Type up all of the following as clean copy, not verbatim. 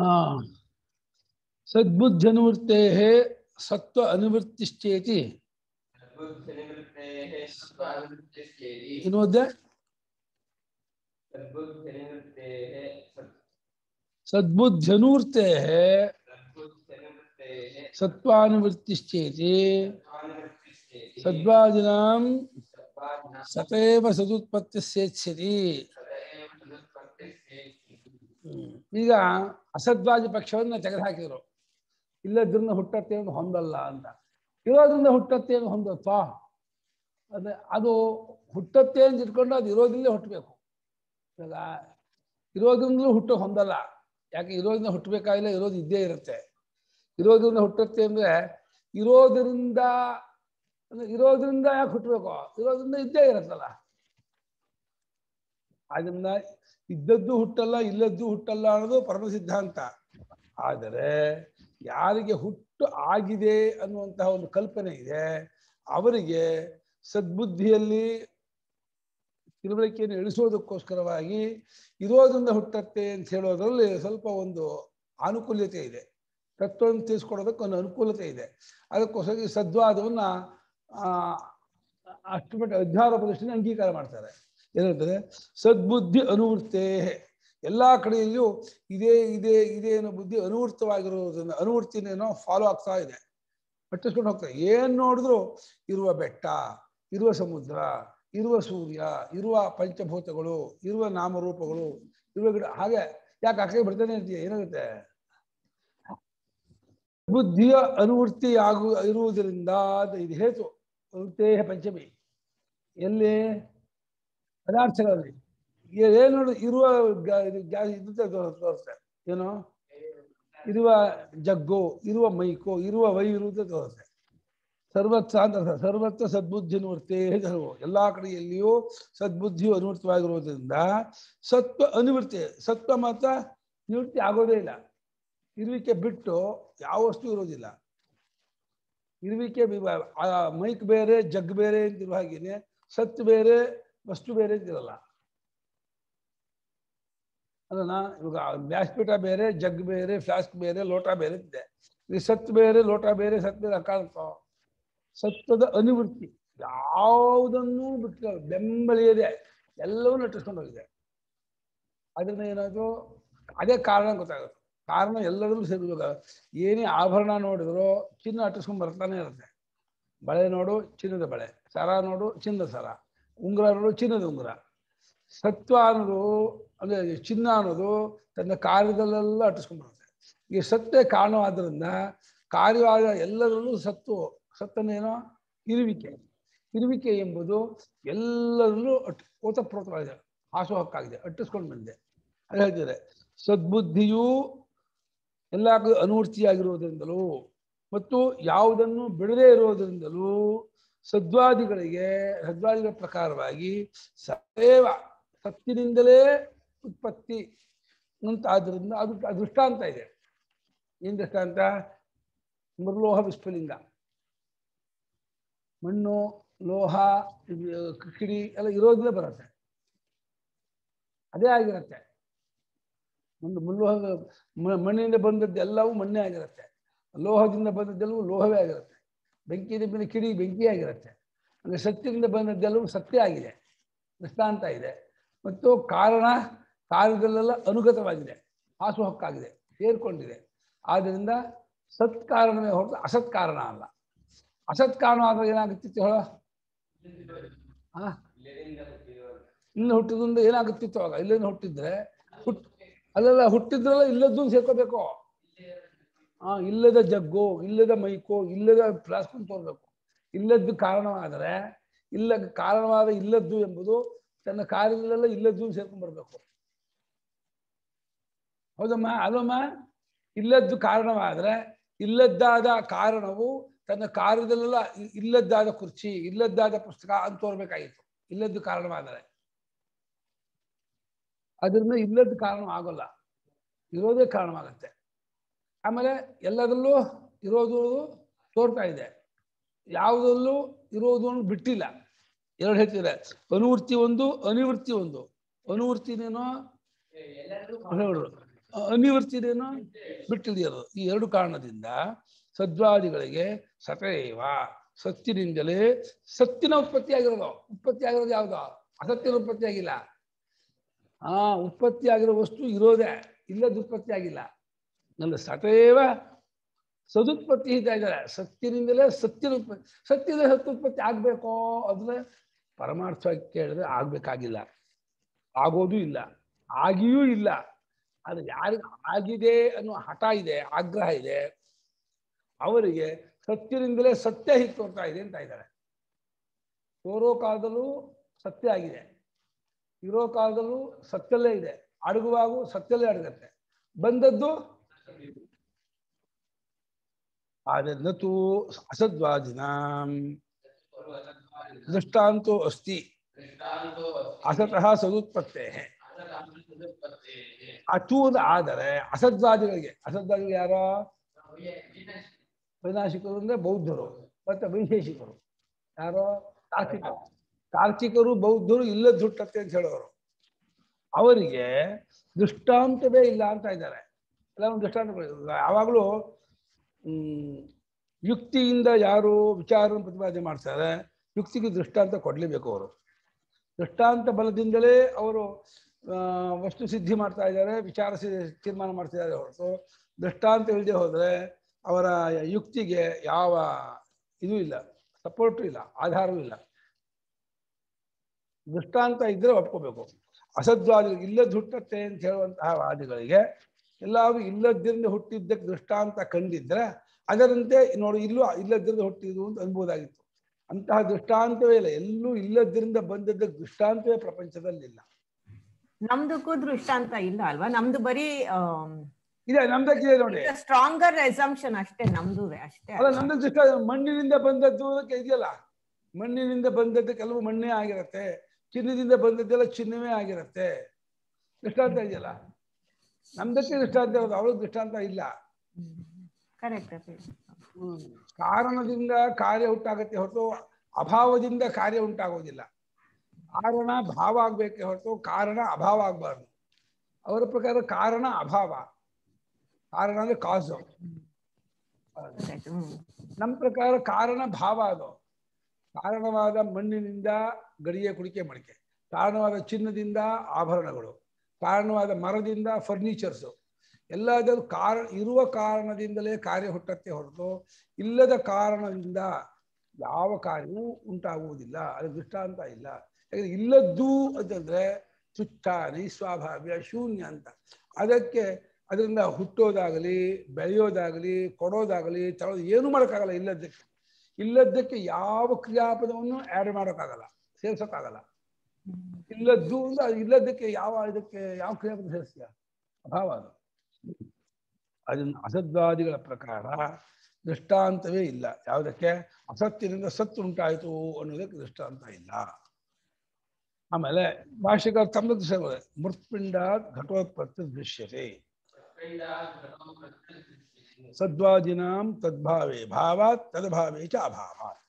हाँ सद्बुद्ध्यनुवृत्ते सत्व अनुवृत्तिश्चेति सद्बुद्ध्यनुवृत्ते सत्वानुवृत्तिश्चेति सद्वादिनां सतैव सदुत्पत्तिश्चेति ಈಗ ಅಸದ್ವಾದಿ ಪಕ್ಷವನ್ನ ತೆಗೆದು ಹಾಕಿದ್ರು. ಇಲ್ಲದ್ರಿಂದ ಹುಟ್ಟತ್ತೆ ಅಂತ ಹೊಂದಲ್ಲ ಅಂತ, ಇರೋದ್ರಿಂದ ಹುಟ್ಟತ್ತೆ ಅಂತ ಹೊಂದತ್ವ ಅದೇ ಅದು ಹುಟ್ಟತ್ತೆ ಅಂತ ಇಟ್ಕೊಂಡು ಅದು ಇರೋದ್ರಿಂದ ಹುಟ್ಟಬೇಕು. ಇವಾಗ ಇರೋದ್ರಿಂದಲೂ ಹುಟ್ಟು ಹೊಂದಲ್ಲ, ಯಾಕೆ ಇರೋದ್ರಿಂದ ಹುಟ್ಟಬೇಕಾಗಿಲ್ಲ, ಇರೋದು ಇದ್ದೇ ಇರುತ್ತೆ. ಇರೋದ್ರಿಂದ ಹುಟ್ಟತ್ತೆ ಅಂದ್ರೆ ಇರೋದ್ರಿಂದ ಯಾಕೆ ಹುಟ್ಟಬೇಕು, ಇರೋದ್ರಿಂದ ಇದ್ದೇ ಇರುತ್ತಲ್ಲ. ಅದನ್ನ ಇದ್ದದ್ದು ಹುಟ್ಟಲ್ಲ ಇಲ್ಲದ್ದು ಹುಟ್ಟಲ್ಲ ಅನ್ನೋದು ಪರಮ ಸಿದ್ಧಾಂತ. ಆದರೆ ಯಾರಿಗೆ ಹುಟ್ಟು ಆಗಿದೆ ಅನ್ನುವಂತಹ ಒಂದು ಕಲ್ಪನೆ ಇದೆ ಅವರಿಗೆ ಸದ್ಬುದ್ಧಿಯಲ್ಲಿ ತಿಳುವಳಿಕೆಯನ್ನು ಇಳಿಸೋದಕ್ಕೋಸ್ಕರವಾಗಿ ಇರೋದ್ರಿಂದ ಹುಟ್ಟತ್ತೆ ಅಂತ ಹೇಳೋದ್ರಲ್ಲಿ ಸ್ವಲ್ಪ ಒಂದು ಅನುಕೂಲತೆ ಇದೆ, ತತ್ವವನ್ನು ತಿಳಿಸ್ಕೊಡೋದಕ್ಕೊಂದು ಅನುಕೂಲತೆ ಇದೆ. ಅದಕ್ಕೋಸ್ಕರ ಸದ್ವಾದವನ್ನ ಅಷ್ಟು ಮಟ್ಟ ಅಧ್ಯಾರ ಪ್ರದರ್ಶನ ಅಂಗೀಕಾರ ಮಾಡ್ತಾರೆ. ಏನಂತಂದರೆ ಸದ್ಬುದ್ಧಿ ಅನುವೃತ್ತೇ, ಎಲ್ಲ ಕಡೆಯಲ್ಲಿಯೂ ಇದೇ ಇದೇ ಇದೇ ಅನ್ನೋ ಬುದ್ಧಿ ಅನುವೃತ್ತವಾಗಿರುವುದರಿಂದ ಅನುವೃತ್ತಿನೇನೋ ಫಾಲೋ ಆಗ್ತಾ ಇದೆ, ಪಟ್ಟಿಸ್ಕೊಂಡು ಹೋಗ್ತಾ ಇದೆ. ಏನು ನೋಡಿದ್ರು ಇರುವ ಬೆಟ್ಟ, ಇರುವ ಸಮುದ್ರ, ಇರುವ ಸೂರ್ಯ, ಇರುವ ಪಂಚಭೂತಗಳು, ಇರುವ ನಾಮರೂಪಗಳು, ಇರುವ ಗಿಡ, ಹಾಗೆ ಯಾಕೆ ಆಕೆ ಬರ್ತಾನೆ ಅಂತೀಯ. ಏನಾಗುತ್ತೆ, ಬುದ್ಧಿಯ ಅನುವೃತ್ತಿ ಇರುವುದರಿಂದ ಇದು ಹೇತು ಅನುವೃತ್ತೇಹ ಪಂಚಮಿ. ಎಲ್ಲಿ ಪದಾರ್ಥಗಳಲ್ಲಿ ಏನು ನೋಡು ಇರುವ ತೋರಿಸ್ತೆ, ಏನೋ ಇರುವ ಜಗ್ಗು, ಇರುವ ಮೈಕು, ಇರುವ ವೈರುದ್ಧ ತೋರಿಸ್ತೆ. ಸರ್ವತ್ರ ಅಂತ ಸರ್ವತ್ರ ಸದ್ಬುದ್ಧಿ ಅನುವೃತ್ತೇ ಧರ್ಮವು, ಎಲ್ಲ ಕಡೆಯಲ್ಲಿಯೂ ಸದ್ಬುದ್ಧಿಯು ಅನುವೃತ್ತವಾಗಿರುವುದರಿಂದ ಸತ್ವ ಅನುವೃತ್ತಿ. ಸತ್ವ ಮಾತ್ರ ನಿವೃತ್ತಿ ಆಗೋದೇ ಇಲ್ಲ, ಇರುವಿಕೆ ಬಿಟ್ಟು ಯಾವ ವಸ್ತು ಇರೋದಿಲ್ಲ. ಇರುವಿಕೆ ಮೈಕ್ ಬೇರೆ ಜಗ್ ಬೇರೆ ಅಂತಿರುವ ಹಾಗೇನೆ ಸತ್ ಬೇರೆ ವಸ್ತು ಬೇರೆ ಇರಲ್ಲ ಅದನ್ನ. ಇವಾಗ ಬ್ಯಾಸ್ಪೀಠ ಬೇರೆ, ಜಗ್ ಬೇರೆ, ಫ್ಲಾಸ್ಕ್ ಬೇರೆ, ಲೋಟ ಬೇರೆ ಇದೆ. ಈ ಸತ್ ಬೇರೆ ಲೋಟ ಬೇರೆ ಸತ್ ಬೇರೆ ಕಾಣುತ್ತೋ. ಸತ್ವದ ಅನುವೃತ್ತಿ ಯಾವುದನ್ನೂ ಬಿಟ್ಟು ಬೆಂಬಲಿಯದೆ ಎಲ್ಲವೂ ನಟಿಸ್ಕೊಂಡು ಹೋಗಿದೆ. ಅದರಿಂದ ಏನಾದ್ರು ಅದೇ ಕಾರಣ ಗೊತ್ತಾಗುತ್ತೆ. ಕಾರಣ ಎಲ್ಲರಲ್ಲೂ ಸೇರಿದಾಗ ಏನೇ ಆಭರಣ ನೋಡಿದ್ರು ಚಿನ್ನ ಅಟಿಸ್ಕೊಂಡು ಬರ್ತಾನೆ ಇರುತ್ತೆ. ಬಳೆ ನೋಡು ಚಿನ್ನದ ಬಳೆ, ಸರ ನೋಡು ಚಿನ್ನದ ಸರ, ಉಂಗುರ ಅನ್ನೋದು ಚಿನ್ನದ ಉಂಗುರ. ಸತ್ವ ಅನ್ನೋದು ಅಂದ್ರೆ ಚಿನ್ನ ಅನ್ನೋದು ತನ್ನ ಕಾರ್ಯದಲ್ಲೆಲ್ಲ ಅಟ್ಟಿಸ್ಕೊಂಡ್ಬರುತ್ತೆ. ಈ ಸತ್ತೇ ಕಾರಣವಾದ್ರಿಂದ ಕಾರ್ಯವಾದ ಎಲ್ಲರಲ್ಲೂ ಸತ್ತನೇನೋ ಇರುವಿಕೆ, ಇರುವಿಕೆ ಎಂಬುದು ಎಲ್ಲರಲ್ಲೂ ಓತಪ್ರೋತವಾಗಿದೆ, ಹಾಸುಹಕ್ಕಾಗಿದೆ, ಅಟ್ಟಿಸ್ಕೊಂಡು ಬಂದಿದೆ. ಅದು ಹೇಳ್ತಿದ್ದಾರೆ ಸದ್ಬುದ್ಧಿಯು ಎಲ್ಲ ಅನುವೃತ್ತಿಯಾಗಿರುವುದರಿಂದಲೂ ಮತ್ತು ಯಾವುದನ್ನು ಬಿಡದೇ ಇರೋದರಿಂದಲೂ ಸದ್ವಾದಿಗಳ ಪ್ರಕಾರವಾಗಿ ಸದೇವ ಸತ್ತಿನಿಂದಲೇ ಉತ್ಪತ್ತಿ ಅಂತ. ಆದ್ದರಿಂದ ಅದು ಅದೃಷ್ಟಾಂತ ಇದೆ. ಏನು ದೃಷ್ಟಾಂತ? ಮೃಲೋಹ ವಿಶ್ವಲಿಂಗ, ಮಣ್ಣು ಲೋಹ ಕಿಡಿ ಎಲ್ಲ ಇರೋದ್ಲೇ ಬರುತ್ತೆ, ಅದೇ ಆಗಿರುತ್ತೆ. ಒಂದು ಮೃಲೋಹ ಮಣ್ಣಿನಿಂದ ಬಂದದ್ದೆಲ್ಲವೂ ಮಣ್ಣೇ ಆಗಿರುತ್ತೆ, ಲೋಹದಿಂದ ಬಂದದ್ದೆಲ್ಲವೂ ಲೋಹವೇ ಆಗಿರುತ್ತೆ, ಬೆಂಕಿಯಿಂದ ಬಂದ ಕಿಡಿ ಬೆಂಕಿಯಾಗಿರುತ್ತೆ. ಅಂದರೆ ಸತ್ಯದಿಂದ ಬಂದದ್ದೆಲ್ಲವೂ ಸತ್ಯ ಆಗಿದೆ, ದೃಷ್ಟಾಂತ ಇದೆ. ಮತ್ತು ಕಾರಣ ಕಾರ್ಯದಲ್ಲೆಲ್ಲ ಅನುಗತವಾಗಿದೆ, ಹಾಸುಹಕ್ಕಾಗಿದೆ, ಸೇರ್ಕೊಂಡಿದೆ. ಆದ್ದರಿಂದ ಸತ್ಕಾರಣವೇ ಹೊರತು ಅಸತ್ಕಾರಣ ಅಲ್ಲ. ಅಸತ್ಕಾರಣ ಆದಾಗ ಏನಾಗುತ್ತಿತ್ತು ಹೇಳ? ಇಲ್ಲಿಂದ ಹುಟ್ಟಿದ್ರಿಂದ ಏನಾಗುತ್ತಿತ್ತು? ಆಗ ಇಲ್ಲಿಂದ ಹುಟ್ಟಿದ್ರೆ ಅಲ್ಲೆಲ್ಲ ಹುಟ್ಟಿದ್ರಲ್ಲ ಇಲ್ಲದ್ದು ಸೇರ್ಕೋಬೇಕು. ಇಲ್ಲದ ಜಗ್ಗು, ಇಲ್ಲದ ಮೈಕು, ಇಲ್ಲದ ಫ್ಲಾಸ್ಕು ತೋರ್ಬೇಕು. ಇಲ್ಲದ್ದು ಕಾರಣವಾದರೆ ಕಾರಣವಾದ ಇಲ್ಲದ್ದು ಎಂಬುದು ತನ್ನ ಕಾರ್ಯದಲ್ಲೆಲ್ಲ ಇಲ್ಲದ್ದು ಸೇರ್ಕೊಂಡು ಬರ್ಬೇಕು. ಹೌದಮ್ಮ ಅಲ್ಲಮ್ಮ? ಇಲ್ಲದ್ದು ಕಾರಣವಾದರೆ ಇಲ್ಲದ್ದಾದ ಕಾರಣವು ತನ್ನ ಕಾರ್ಯದಲ್ಲೆಲ್ಲ ಇಲ್ಲದ್ದಾದ ಕುರ್ಚಿ, ಇಲ್ಲದ್ದಾದ ಪುಸ್ತಕ ಅಂತ ತೋರ್ಬೇಕಾಗಿತ್ತು. ಇಲ್ಲದ್ದು ಕಾರಣವಾದರೆ ಅದರಿಂದ ಇಲ್ಲದ್ದು ಕಾರಣವಾಗಲ್ಲ, ಇರೋದೇ ಕಾರಣವಾಗತ್ತೆ. ಆಮೇಲೆ ಎಲ್ಲದರಲ್ಲೂ ಇರೋದು ತೋರ್ತಾ ಇದೆ, ಯಾವುದರಲ್ಲೂ ಇರೋದು ಬಿಟ್ಟಿಲ್ಲ. ಎರಡು ಹೇಳ್ತಿದ್ರೆ ಅನುವೃತ್ತಿ ಒಂದು, ಅನಿವೃತ್ತಿ ಒಂದು. ಅನುವೃತ್ತಿನೇನೋ ಅನಿವರ್ತಿದೇನೋ ಬಿಟ್ಟಿದೆಯದು ಈ ಎರಡು ಕಾರಣದಿಂದ ಸದ್ವಾದಿಗಳಿಗೆ ಸತೇವ ಸತ್ತಿನಿಂದಲೇ ಸತ್ತಿನ ಉತ್ಪತ್ತಿಯಾಗಿರೋದು ಯಾವುದು ಅಸತ್ಯದ ಉತ್ಪತ್ತಿಯಾಗಿಲ್ಲ. ಉತ್ಪತ್ತಿಯಾಗಿರೋ ವಸ್ತು ಇರೋದೇ, ಇಲ್ಲದ ಉತ್ಪತ್ತಿಯಾಗಿಲ್ಲ. ನನ್ನ ಸತೇವ ಸದುತ್ಪತ್ತಿ ಇದ್ದ ಇದ್ದಾರೆ, ಸತ್ತಿನಿಂದಲೇ ಸತ್ತಿನ ಉತ್ಪತ್ತಿ. ಸತ್ಯದ ಸತ್ತುತ್ಪತ್ತಿ ಆಗ್ಬೇಕೋ? ಅದನ್ನ ಪರಮಾರ್ಥವಾಗಿ ಕೇಳಿದ್ರೆ ಆಗ್ಬೇಕಾಗಿಲ್ಲ, ಆಗೋದು ಇಲ್ಲ, ಆಗಿಯೂ ಇಲ್ಲ. ಅದು ಯಾರಿಗೆ ಆಗಿದೆ ಅನ್ನೋ ಹಠ ಇದೆ, ಆಗ್ರಹ ಇದೆ, ಅವರಿಗೆ ಸತ್ಯದಿಂದಲೇ ಸತ್ಯ ಹೀಗೆ ತೋರ್ತಾ ಇದೆ ಅಂತ ಇದ್ದಾರೆ. ತೋರೋ ಕಾಲದಲ್ಲೂ ಸತ್ಯ ಆಗಿದೆ, ಇರೋ ಕಾಲದಲ್ಲೂ ಸತ್ಯಲ್ಲೇ ಇದೆ, ಅಡಗುವಾಗೂ ಸತ್ಯಲ್ಲೇ ಅಡಗತ್ತೆ, ಬಂದದ್ದು. ಆದೂ ಅಸದ್ವಾದಿನ ದೃಷ್ಟಾಂತೋ ಅಸ್ತಿ ಅಸತಃ ಸದುತ್ಪತ್ತೇ. ಅಚೂದ ಆದರೆ ಅಸದ್ವಾದಿಗಳಿಗೆ, ಅಸದ್ವಾದಿಗಳು ಯಾರೋ? ವೈನಾಶಿಕರು ಅಂದ್ರೆ ಬೌದ್ಧರು ಮತ್ತೆ ವೈಶೇಷಿಕರು. ಯಾರೋ? ತಾರ್ಕಿಕರು. ತಾರ್ಕಿಕರು ಬೌದ್ಧರು ಇಲ್ಲ ದುಟ್ಟತ್ತೆ ಅಂತ ಹೇಳೋರು. ಅವರಿಗೆ ದೃಷ್ಟಾಂತವೇ ಇಲ್ಲ ಅಂತ ಇದ್ದಾರೆ. ಕೆಲವೊಂದು ದೃಷ್ಟಾಂತ ಯಾವಾಗಲೂ ಯುಕ್ತಿಯಿಂದ ಯಾರು ವಿಚಾರ ಪ್ರತಿಪಾದನೆ ಮಾಡ್ತಾರೆ, ಯುಕ್ತಿಗೆ ದೃಷ್ಟಾಂತ ಕೊಡಲೇಬೇಕು. ಅವರು ದೃಷ್ಟಾಂತ ಬಲದಿಂದಲೇ ಅವರು ವಸ್ತು ಸಿದ್ಧಿ ಮಾಡ್ತಾ ಇದ್ದಾರೆ, ವಿಚಾರ ತೀರ್ಮಾನ ಮಾಡ್ತಾ ಇದ್ದಾರೆ ಹೊರತು ದೃಷ್ಟಾಂತ ಇಲ್ಲದೆ ಹೋದರೆ ಅವರ ಯುಕ್ತಿಗೆ ಯಾವ ಇದು ಇಲ್ಲ, ಸಪೋರ್ಟು ಇಲ್ಲ, ಆಧಾರವೂ ಇಲ್ಲ. ದೃಷ್ಟಾಂತ ಇದ್ದರೆ ಒಪ್ಕೋಬೇಕು. ಅಸದ್ವಾದಿಗಳು ಇಲ್ಲ ಹುಟ್ಟತ್ತೆ ಅಂತ ಹೇಳುವಂತಹ ವಾದಿಗಳಿಗೆ ಎಲ್ಲವೂ ಇಲ್ಲದ್ರಿಂದ ಹುಟ್ಟಿದ್ದಕ್ಕೆ ದೃಷ್ಟಾಂತ ಕಂಡಿದ್ದರೆ ಅದರಂತೆ ನೋಡಿ ಇಲ್ಲೂ ಇಲ್ಲದ್ರಿಂದ ಹುಟ್ಟಿದ್ದು ಅಂತ ಅನ್ಬೋದಾಗಿತ್ತು. ಅಂತಹ ದೃಷ್ಟಾಂತವೇ ಇಲ್ಲ, ಎಲ್ಲೂ ಇಲ್ಲದ್ರಿಂದ ಬಂದದ್ದಕ್ಕೆ ದೃಷ್ಟಾಂತವೇ ಪ್ರಪಂಚದಲ್ಲಿ ಇಲ್ಲ. ನಮ್ದಕ್ಕೂ ದೃಷ್ಟಾಂತ ಇಲ್ಲ ಅಲ್ವಾ? ನಮ್ದು ಬರೀ ಇದೆ, ನಮ್ದಕ್ಕಿದೆ ನೋಡಿ, ಸ್ಟ್ರಾಂಗರ್ ಅಸಂಪ್ಷನ್ ಅಷ್ಟೇ ನಮ್ದುವೆ ಅಷ್ಟೇ. ಅಲ್ಲ, ನಮ್ದು ದೃಷ್ಟ ಮಣ್ಣಿನಿಂದ ಬಂದದ್ದು ಇದೆಯಲ್ಲ, ಮಣ್ಣಿನಿಂದ ಬಂದದ್ದು ಕೆಲವು ಮಣ್ಣೇ ಆಗಿರತ್ತೆ, ಚಿನ್ನದಿಂದ ಬಂದದ್ದೆಲ್ಲ ಚಿನ್ನವೇ ಆಗಿರತ್ತೆ. ದೃಷ್ಟಾಂತ ಇದೆಯಲ್ಲ, ನಮ್ದಕ್ಕೆ ದೃಷ್ಟಾಂತ ಇರೋದು, ಅವಳು ದೃಷ್ಟಾಂತ ಇಲ್ಲ. ಕಾರಣದಿಂದ ಕಾರ್ಯ ಉಂಟಾಗತ್ತೆ ಹೊರತು ಅಭಾವದಿಂದ ಕಾರ್ಯ ಉಂಟಾಗೋದಿಲ್ಲ. ಕಾರಣ ಭಾವ ಆಗ್ಬೇಕೆ ಹೊರತು ಕಾರಣ ಅಭಾವ ಆಗ್ಬಾರ್ದು. ಅವರ ಪ್ರಕಾರ ಕಾರಣ ಅಭಾವ, ಕಾರಣ ಅಂದ್ರೆ ಕಾಸು. ನಮ್ಮ ಪ್ರಕಾರ ಕಾರಣ ಭಾವ. ಅದು ಕಾರಣವಾದ ಮಣ್ಣಿನಿಂದ ಗಡಿಗೆ ಕುಡಿಕೆ ಮಡಿಕೆ, ಕಾರಣವಾದ ಚಿನ್ನದಿಂದ ಆಭರಣಗಳು, ಕಾರಣವಾದ ಮರದಿಂದ ಫರ್ನಿಚರ್ಸು, ಎಲ್ಲದೂ ಕಾರಣ. ಇರುವ ಕಾರಣದಿಂದಲೇ ಕಾರ್ಯ ಹುಟ್ಟತ್ತೆ ಹೊರತು ಇಲ್ಲದ ಕಾರಣದಿಂದ ಯಾವ ಕಾರ್ಯವೂ ಉಂಟಾಗುವುದಿಲ್ಲ. ಅದು ದೃಷ್ಟಾಂತ ಇಲ್ಲ. ಯಾಕಂದ್ರೆ ಇಲ್ಲದ್ದು ಅಂತಂದ್ರೆ ತುಚ್ಛ, ನಿಸ್ವಾಭಾವ್ಯ, ಶೂನ್ಯ ಅಂತ. ಅದಕ್ಕೆ ಅದರಿಂದ ಹುಟ್ಟೋದಾಗಲಿ, ಬೆಳೆಯೋದಾಗಲಿ, ಕೊಡೋದಾಗಲಿ, ತಳೋದು ಏನೂ ಮಾಡೋಕ್ಕಾಗಲ್ಲ. ಇಲ್ಲದಕ್ಕೆ ಇಲ್ಲದಕ್ಕೆ ಯಾವ ಕ್ರಿಯಾಪದವನ್ನು ಆ್ಯಡ್ ಮಾಡೋಕ್ಕಾಗಲ್ಲ, ಸೇರಿಸೋಕ್ಕಾಗಲ್ಲ. ಇಲ್ಲದ್ದು ಅಂದ್ರೆ ಇಲ್ಲದಕ್ಕೆ ಯಾವ ಕ್ರಿಯಾಪದ ಸೇರಿಸ್ತೀಯ? ಅಭಾವ. ಅದು ಅದನ್ನ ಅಸದ್ವಾದಿಗಳ ಪ್ರಕಾರ ದೃಷ್ಟಾಂತವೇ ಇಲ್ಲ. ಯಾವುದಕ್ಕೆ? ಅಸತ್ಯದಿಂದ ಸತ್ತು ಉಂಟಾಯಿತು ಅನ್ನೋದಕ್ಕೆ ದೃಷ್ಟಾಂತ ಇಲ್ಲ. ಆಮೇಲೆ ಭಾಷೆಗಾರ ತಮ್ಮ ಮೃತ್ಪಿಂಡ ಘಟೋತ್ಪತ್ತಿ ದೃಶ್ಯತೆ ಸದ್ವಾದಿನಾಂ ತದ್ಭಾವೇ ಭಾವಾತ್ ತದ್ಭಾವೇ ಚ ಅಭಾವಾತ್.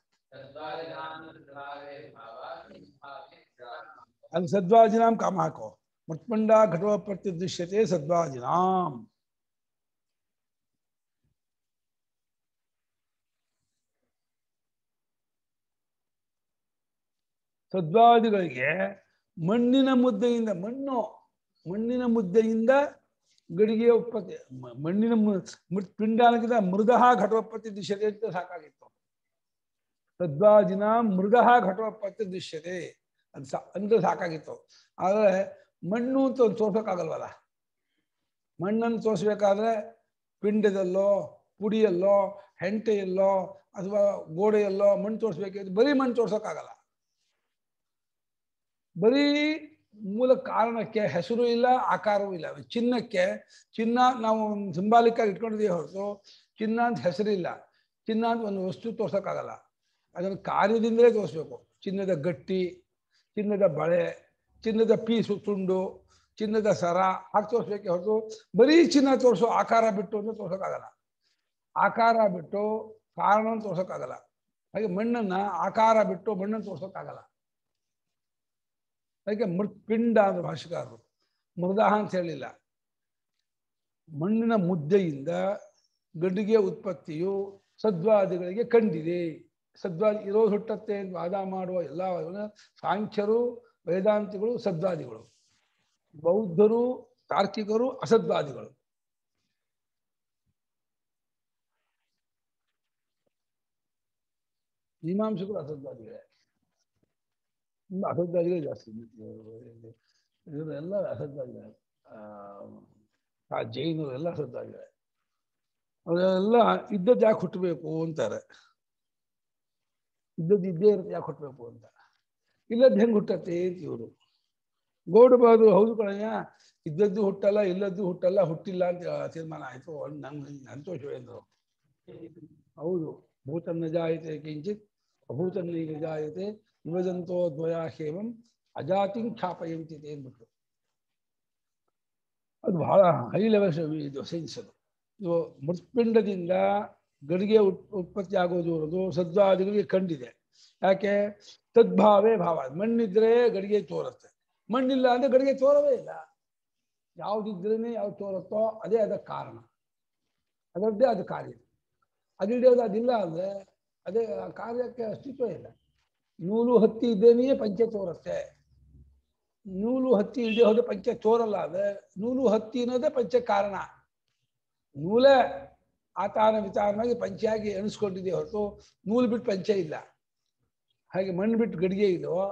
ಅಲ್ಲಿ ಸದ್ವಾದಿನಾಂ ಕಾಮ ಹಾಕೋ. ಮೃತ್ಪಿಂಡ ಘಟೋತ್ಪತ್ತಿ ದೃಶ್ಯತೆ ಸದ್ವಾದಿನಾಂ. ಸದ್ವಾದಿಗಳಿಗೆ ಮಣ್ಣಿನ ಮುದ್ದೆಯಿಂದ ಗಡಿಗೆ ಉತ್ಪತ್ತಿ. ಮಣ್ಣಿನ ಪಿಂಡಾನಕ್ಕಿಂತ ಮೃದಃ ಘಟೋತ್ಪತ್ತಿ ದೃಶ್ಯತೆ ಅಂತ ಸಾಕಾಗಿತ್ತು. ಸದ್ವಾದಿನ ಮೃದಃ ಘಟೋತ್ಪತ್ತಿ ದೃಶ್ಯತೆ ಅಂತ ಸಾಕಾಗಿತ್ತು. ಆದರೆ ಮಣ್ಣು ಅಂತ ತೋರ್ಸೋಕ್ಕಾಗಲ್ವಲ್ಲ. ಮಣ್ಣನ್ನು ತೋರಿಸ್ಬೇಕಾದ್ರೆ ಪಿಂಡದಲ್ಲೋ, ಪುಡಿಯಲ್ಲೋ, ಹೆಂಟೆಯಲ್ಲೋ ಅಥವಾ ಗೋಡೆಯಲ್ಲೋ ಮಣ್ಣು ತೋರಿಸ್ಬೇಕಿದ್ರೆ ಬರೀ ಮಣ್ಣು ತೋರ್ಸೋಕ್ಕಾಗಲ್ಲ. ಬರೀ ಮೂಲ ಕಾರಣಕ್ಕೆ ಹೆಸರು ಇಲ್ಲ, ಆಕಾರವೂ ಇಲ್ಲ. ಚಿನ್ನ ನಾವು ಸಿಂಬಾಲಿಕ್ ಆಗಿ ಇಟ್ಕೊಂಡಿದ್ದೀವಿ ಹೊರತು ಚಿನ್ನ ಅಂತ ಹೆಸರಿಲ್ಲ, ಚಿನ್ನ ಅಂತ ಒಂದು ವಸ್ತು ತೋರ್ಸೋಕ್ಕಾಗಲ್ಲ. ಅದನ್ನು ಕಾರ್ಯದಿಂದಲೇ ತೋರಿಸ್ಬೇಕು. ಚಿನ್ನದ ಗಟ್ಟಿ, ಚಿನ್ನದ ಬಳೆ, ಚಿನ್ನದ ಪೀಸು ತುಂಡು, ಚಿನ್ನದ ಸರ ಹಾಗೆ ತೋರಿಸ್ಬೇಕೆ ಹೊರತು ಬರೀ ಚಿನ್ನ ತೋರಿಸೋ ಆಕಾರ ಬಿಟ್ಟು ಅಂತ ತೋರ್ಸೋಕ್ಕಾಗಲ್ಲ. ಆಕಾರ ಬಿಟ್ಟು ಕಾರಣ ತೋರ್ಸೋಕ್ಕಾಗಲ್ಲ. ಹಾಗೆ ಮಣ್ಣನ್ನು ಆಕಾರ ಬಿಟ್ಟು ಮಣ್ಣನ್ನು ತೋರ್ಸೋಕ್ಕಾಗಲ್ಲ. ಅದಕ್ಕೆ ಮೃತ್ಪಿಂಡ ಅಂದ್ರೆ ಭಾಷೆಕಾರರು ಮೃದಃ ಅಂತ ಹೇಳಿಲ್ಲ. ಮಣ್ಣಿನ ಮುದ್ದೆಯಿಂದ ಗಡ್ಡಿಗೆ ಉತ್ಪತ್ತಿಯು ಸದ್ವಾದಿಗಳಿಗೆ ಕಂಡಿದೆ. ಸದ್ವಾದಿ ಇರೋದು ಹುಟ್ಟತ್ತೆ ಎಂದು ವಾದ ಮಾಡುವ ಎಲ್ಲ ಸಾಂಖ್ಯರು ವೇದಾಂತಿಗಳು ಸದ್ವಾದಿಗಳು, ಬೌದ್ಧರು ತಾರ್ಕಿಕರು ಅಸದ್ವಾದಿಗಳು. ಮೀಮಾಂಸಕರು ಅಸದ್ವಾದಿಗಳೇ, ಅಸದ್ವಾದಿಗಳೇ ಜಾಸ್ತಿ ಎಲ್ಲ ಅಸದ್ವಾದಿಗಳೇ. ಆ ಜೈನರು ಎಲ್ಲ ಅಸದ್ವಾದಿಗಳೇ. ಅವರೆಲ್ಲ ಇದ್ದದ್ದು ಯಾಕೆ ಹುಟ್ಟಬೇಕು ಅಂತಾರೆ, ಇದ್ದದ್ದು ಇದ್ದೇ ಇರುತ್ತೆ ಯಾಕೆ ಹುಟ್ಟಬೇಕು ಅಂತ, ಇಲ್ಲದ್ದು ಹೆಂಗೆ ಹುಟ್ಟತ್ತೆ ಅಂತ ಇವರು. ಗೌಡಬಾದು ಹೌದು ಕಣಯ್ಯ, ಇದ್ದದ್ದು ಹುಟ್ಟಲ್ಲ ಇಲ್ಲದ್ದು ಹುಟ್ಟಲ್ಲ, ಹುಟ್ಟಿಲ್ಲ ಅಂತ ತೀರ್ಮಾನ ಆಯಿತು. ನನ್ಗೆ ಸಂತೋಷವೇಂದ್ರು. ಹೌದು, ಭೂತನ್ನ ಜಾಯತೆ ಕಿಂಚಿತ್ ಅಭೂತನ್ನೀಗ ಜಾಯತೆ ಯುವಜಂತೋ ದ್ವಯಾ ಹೇಮಂ ಅಜಾತಿ ಖ್ಯಾಪಯಂತಿದೆ ಅಂದ್ಬಿಟ್ಟು. ಅದು ಬಹಳ ಹೈ ಲೆವೆಲ್ ಇದು ಸೈನ್ಸ್. ಅದು ಇದು ಮೃತ್ಪಿಂಡದಿಂದ ಗಡಿಗೆ ಉತ್ಪತ್ತಿ ಆಗೋದು ಅನ್ನೋದು ಸದ್ವಾದಿಗಳಿಗೆ ಕಂಡಿದೆ. ಯಾಕೆ? ತದ್ಭಾವೇ ಭಾವ. ಮಣ್ಣಿದ್ರೆ ಗಡಿಗೆ ತೋರುತ್ತೆ, ಮಣ್ಣಿಲ್ಲ ಅಂದರೆ ಗಡಿಗೆ ತೋರವೇ ಇಲ್ಲ. ಯಾವುದಿದ್ರೇ ಯಾವ್ದು ತೋರುತ್ತೋ ಅದೇ ಅದಕ್ಕೆ ಕಾರಣ, ಅದರದ್ದೇ ಅದು ಕಾರ್ಯ. ಅದಿಡಿಯೋದು ಅದಿಲ್ಲ ಅಂದರೆ ಅದೇ ಕಾರ್ಯಕ್ಕೆ ಅಸ್ತಿತ್ವ ಇಲ್ಲ. ನೂಲು ಹತ್ತಿ ಇದ್ದೇನೆಯೇ ಪಂಚೆ ತೋರುತ್ತೆ, ನೂಲು ಹತ್ತಿ ಇಡೀ ಹೋದ್ರೆ ಪಂಚೆ ತೋರಲ್ಲ. ಅಂದರೆ ನೂಲು ಹತ್ತಿ ಅನ್ನೋದೇ ಪಂಚೆ ಕಾರಣ. ನೂಲೇ ಆತಾನ ವಿತಾನವಾಗಿ ಪಂಚೆಯಾಗಿ ಎಣಿಸ್ಕೊಂಡಿದೆಯೇ ಹೊರತು ನೂಲು ಬಿಟ್ಟು ಪಂಚೆ ಇಲ್ಲ, ಹಾಗೆ ಮಣ್ಣು ಬಿಟ್ಟು ಗಡಿಗೆ ಇಲ್ಲವೋ